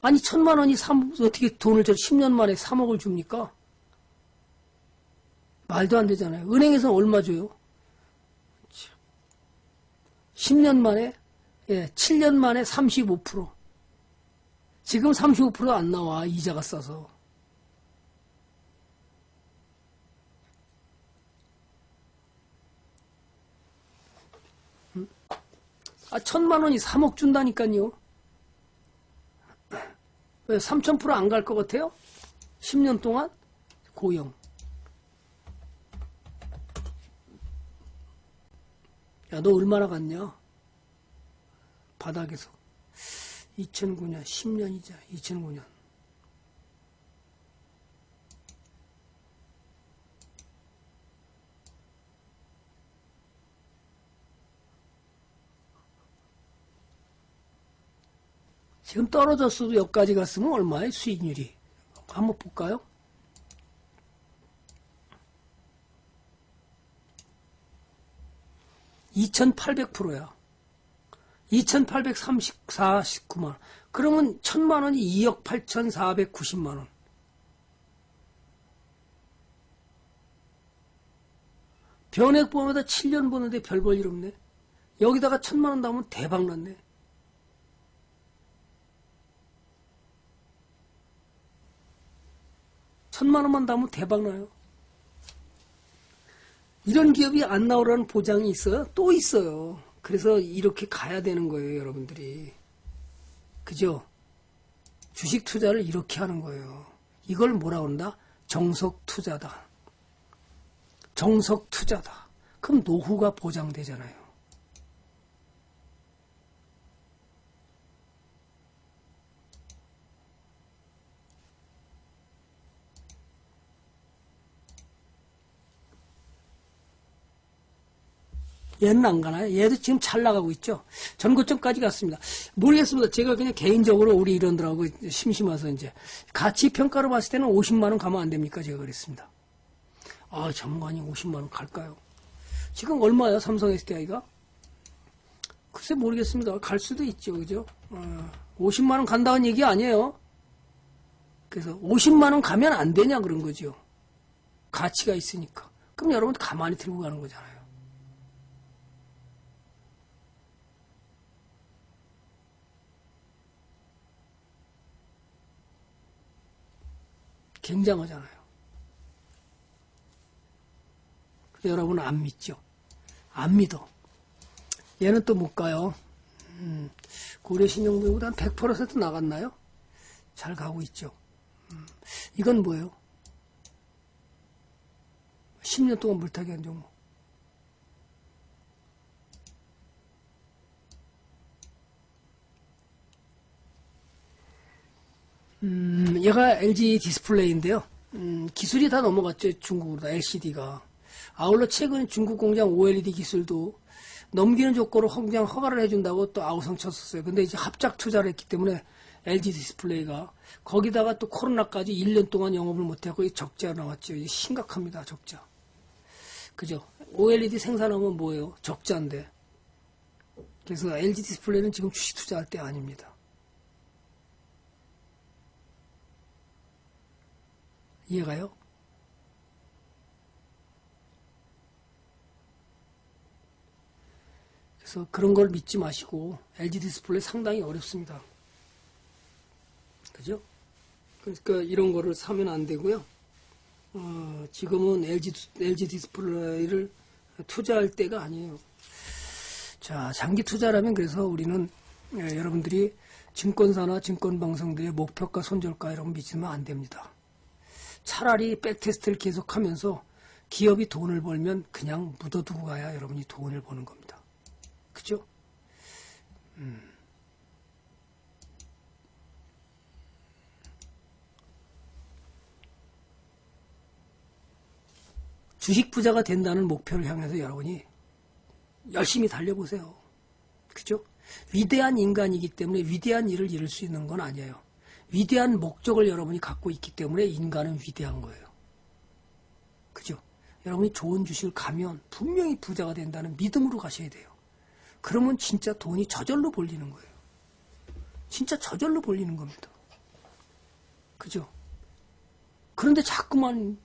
아니 1,000만 원이 어떻게 돈을 10년 만에 3억을 줍니까? 말도 안 되잖아요. 은행에서는 얼마 줘요? 10년 만에 7년 만에 35%. 지금 35% 안 나와. 이자가 싸서. 아 1,000만 원이 3억 준다니까요. 3,000% 안 갈 것 같아요? 10년 동안? 고용. 야, 너 얼마나 갔냐? 바닥에서. 2009년, 10년이자, 2009년. 지금 떨어졌어도 여기까지 갔으면 얼마예요? 수익률이. 한번 볼까요? (2800%) 야 2,849만 원. 그러면 1,000만 원이 2억 8,490만 원. 변액보험에다 7년 보는데 별 볼 일 없네. 여기다가 1,000만 원 나오면 대박 났네. 천만 원만 나오면 대박 나요. 이런 기업이 안 나오라는 보장이 있어요? 또 있어요. 그래서 이렇게 가야 되는 거예요, 여러분들이. 그죠? 주식 투자를 이렇게 하는 거예요. 이걸 뭐라고 한다? 정석 투자다. 정석 투자다. 그럼 노후가 보장되잖아요. 얘는 안 가나요? 얘도 지금 잘 나가고 있죠? 전고점까지 갔습니다. 모르겠습니다. 제가 그냥 개인적으로 우리 이런들하고 심심해서 이제 가치 평가로 봤을 때는 50만원 가면 안 됩니까? 제가 그랬습니다. 아, 전문가님 50만원 갈까요? 지금 얼마예요? 삼성 SDI가? 글쎄 모르겠습니다. 갈 수도 있죠. 그죠? 50만원 간다는 얘기 아니에요. 그래서 50만원 가면 안 되냐? 그런 거죠. 가치가 있으니까. 그럼 여러분 가만히 들고 가는 거잖아요. 굉장하잖아요. 여러분 안 믿죠? 안 믿어. 얘는 또 못 가요. 고려신용보험보다 한 100% 나갔나요? 잘 가고 있죠. 이건 뭐예요? 10년 동안 물타기 한 종목. 얘가 LG 디스플레이인데요. 기술이 다 넘어갔죠. 중국으로 LCD가. 아울러 최근 중국 공장 OLED 기술도 넘기는 조건으로 공장 허가를 해준다고 또 아우성 쳤었어요. 근데 이제 합작 투자를 했기 때문에 LG 디스플레이가 거기다가 또 코로나까지 1년 동안 영업을 못하고 적자가 나왔죠. 이게 심각합니다. 적자. 그죠? OLED 생산하면 뭐예요? 적자인데. 그래서 LG 디스플레이는 지금 주식 투자할 때 아닙니다. 이해가요? 그래서 그런 걸 믿지 마시고 LG 디스플레이 상당히 어렵습니다. 그죠? 그러니까 이런 거를 사면 안 되고요. 지금은 LG 디스플레이를 투자할 때가 아니에요. 자, 장기 투자라면 그래서 우리는 여러분들이 증권사나 증권방송들의 목표가 손절가 이런 거 믿으면 안 됩니다. 차라리 백테스트를 계속하면서 기업이 돈을 벌면 그냥 묻어두고 가야 여러분이 돈을 버는 겁니다. 그죠? 주식 부자가 된다는 목표를 향해서 여러분이 열심히 달려보세요. 그죠? 위대한 인간이기 때문에 위대한 일을 이룰 수 있는 건 아니에요. 위대한 목적을 여러분이 갖고 있기 때문에 인간은 위대한 거예요. 그죠? 여러분이 좋은 주식을 가면 분명히 부자가 된다는 믿음으로 가셔야 돼요. 그러면 진짜 돈이 저절로 벌리는 거예요. 진짜 저절로 벌리는 겁니다. 그죠? 그런데 자꾸만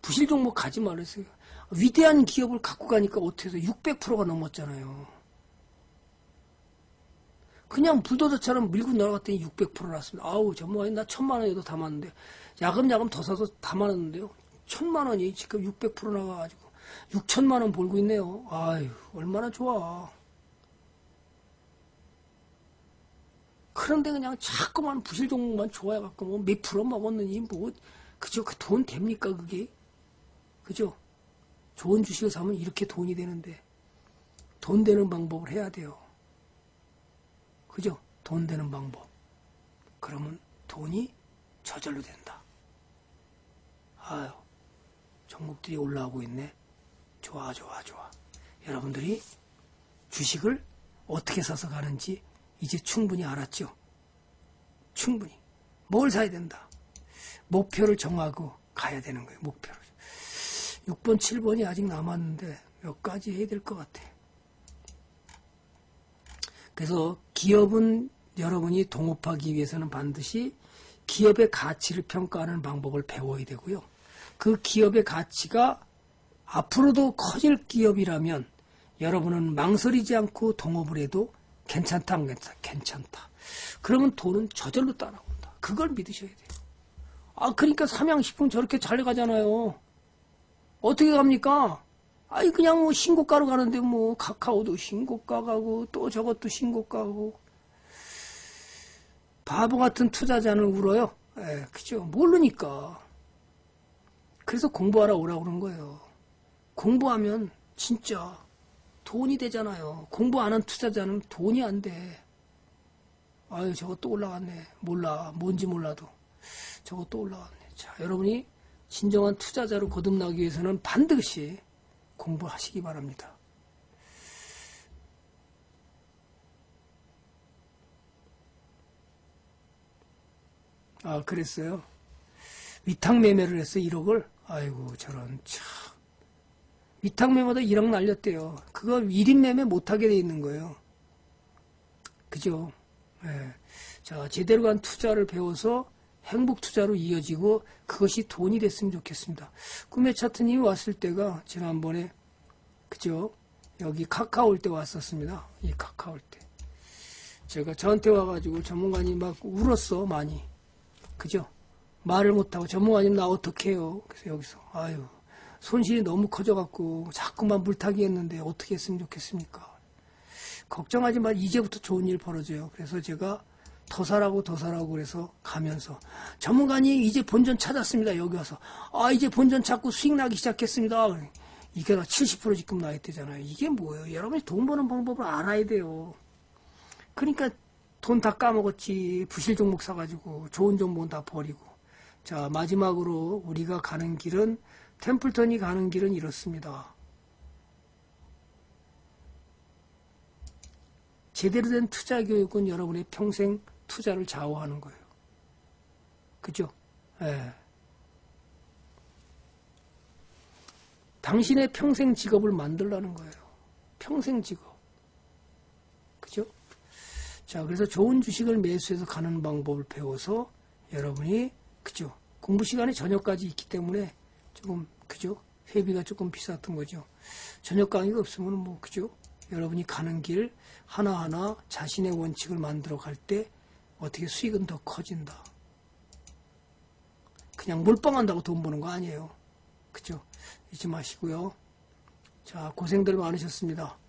부실 종목 가지 말랬어요. 위대한 기업을 갖고 가니까 어떻게 해서 600%가 넘었잖아요. 그냥 불도저처럼 밀고 날아갔더니 600% 났습니다. 아우, 전문가님, 나 1,000만 원에도 담았는데, 야금야금 더 사서 담았는데요. 1,000만 원이 지금 600% 나가가지고, 6,000만 원 벌고 있네요. 아유, 얼마나 좋아. 그런데 그냥 자꾸만 부실 종목만 좋아해갖고, 뭐, 몇 프로 먹었느니, 뭐, 그죠? 그 돈 됩니까, 그게? 그죠? 좋은 주식을 사면 이렇게 돈이 되는데, 돈 되는 방법을 해야 돼요. 그죠? 돈 되는 방법. 그러면 돈이 저절로 된다. 아유, 종목들이 올라오고 있네. 좋아, 좋아, 좋아. 여러분들이 주식을 어떻게 사서 가는지 이제 충분히 알았죠? 충분히. 뭘 사야 된다? 목표를 정하고 가야 되는 거예요, 목표를. 6번, 7번이 아직 남았는데 몇 가지 해야 될 것 같아. 그래서 기업은 여러분이 동업하기 위해서는 반드시 기업의 가치를 평가하는 방법을 배워야 되고요. 그 기업의 가치가 앞으로도 커질 기업이라면 여러분은 망설이지 않고 동업을 해도 괜찮다, 안 괜찮다, 괜찮다. 그러면 돈은 저절로 따라온다. 그걸 믿으셔야 돼요. 아, 그러니까 삼양식품 저렇게 잘 가잖아요. 어떻게 갑니까? 아니, 그냥 뭐 신고가로 가는데 뭐 카카오도 신고가 가고 또 저것도 신고가 가고. 바보 같은 투자자는 울어요. 예, 그죠. 모르니까. 그래서 공부하라 오라고 그런 거예요. 공부하면 진짜 돈이 되잖아요. 공부 안 한 투자자는 돈이 안 돼. 아유, 저거 또 올라갔네. 몰라. 뭔지 몰라도. 저거 또 올라갔네. 자, 여러분이 진정한 투자자로 거듭나기 위해서는 반드시 공부하시기 바랍니다. 아, 그랬어요? 위탁매매를 했어, 1억을? 아이고, 저런, 참. 위탁매매보다 1억 날렸대요. 그거 1인 매매 못하게 돼 있는 거예요. 그죠? 예. 자, 제대로 간 투자를 배워서 행복 투자로 이어지고 그것이 돈이 됐으면 좋겠습니다. 꿈의 차트님이 왔을 때가 지난번에, 그죠? 여기 카카오 올 때 왔었습니다. 이 카카오 올 때. 제가 저한테 와가지고 전문가님 막 울었어, 많이. 그죠? 말을 못하고, 전문가님 나 어떡해요? 그래서 여기서, 아유, 손실이 너무 커져갖고, 자꾸만 물타기 했는데, 어떻게 했으면 좋겠습니까? 걱정하지 마. 이제부터 좋은 일 벌어져요. 그래서 제가 더 사라고 그래서 가면서, 전문가님 이제 본전 찾았습니다. 여기 와서. 아, 이제 본전 찾고 수익 나기 시작했습니다. 이게 다 70% 지금 나있대잖아요. 이게 뭐예요? 여러분이 돈 버는 방법을 알아야 돼요. 그러니까, 돈 다 까먹었지. 부실 종목 사가지고 좋은 종목은 다 버리고. 자, 마지막으로 우리가 가는 길은, 템플턴이 가는 길은 이렇습니다. 제대로 된 투자 교육은 여러분의 평생 투자를 좌우하는 거예요. 그죠? 예. 당신의 평생 직업을 만들라는 거예요. 평생 직업. 그죠? 자, 그래서 좋은 주식을 매수해서 가는 방법을 배워서 여러분이, 그죠? 공부 시간이 저녁까지 있기 때문에 조금, 그죠? 회비가 조금 비쌌던 거죠. 저녁 강의가 없으면 뭐, 그죠? 여러분이 가는 길 하나하나 자신의 원칙을 만들어 갈 때 어떻게 수익은 더 커진다. 그냥 몰빵한다고 돈 버는 거 아니에요. 그죠? 잊지 마시고요. 자, 고생들 많으셨습니다.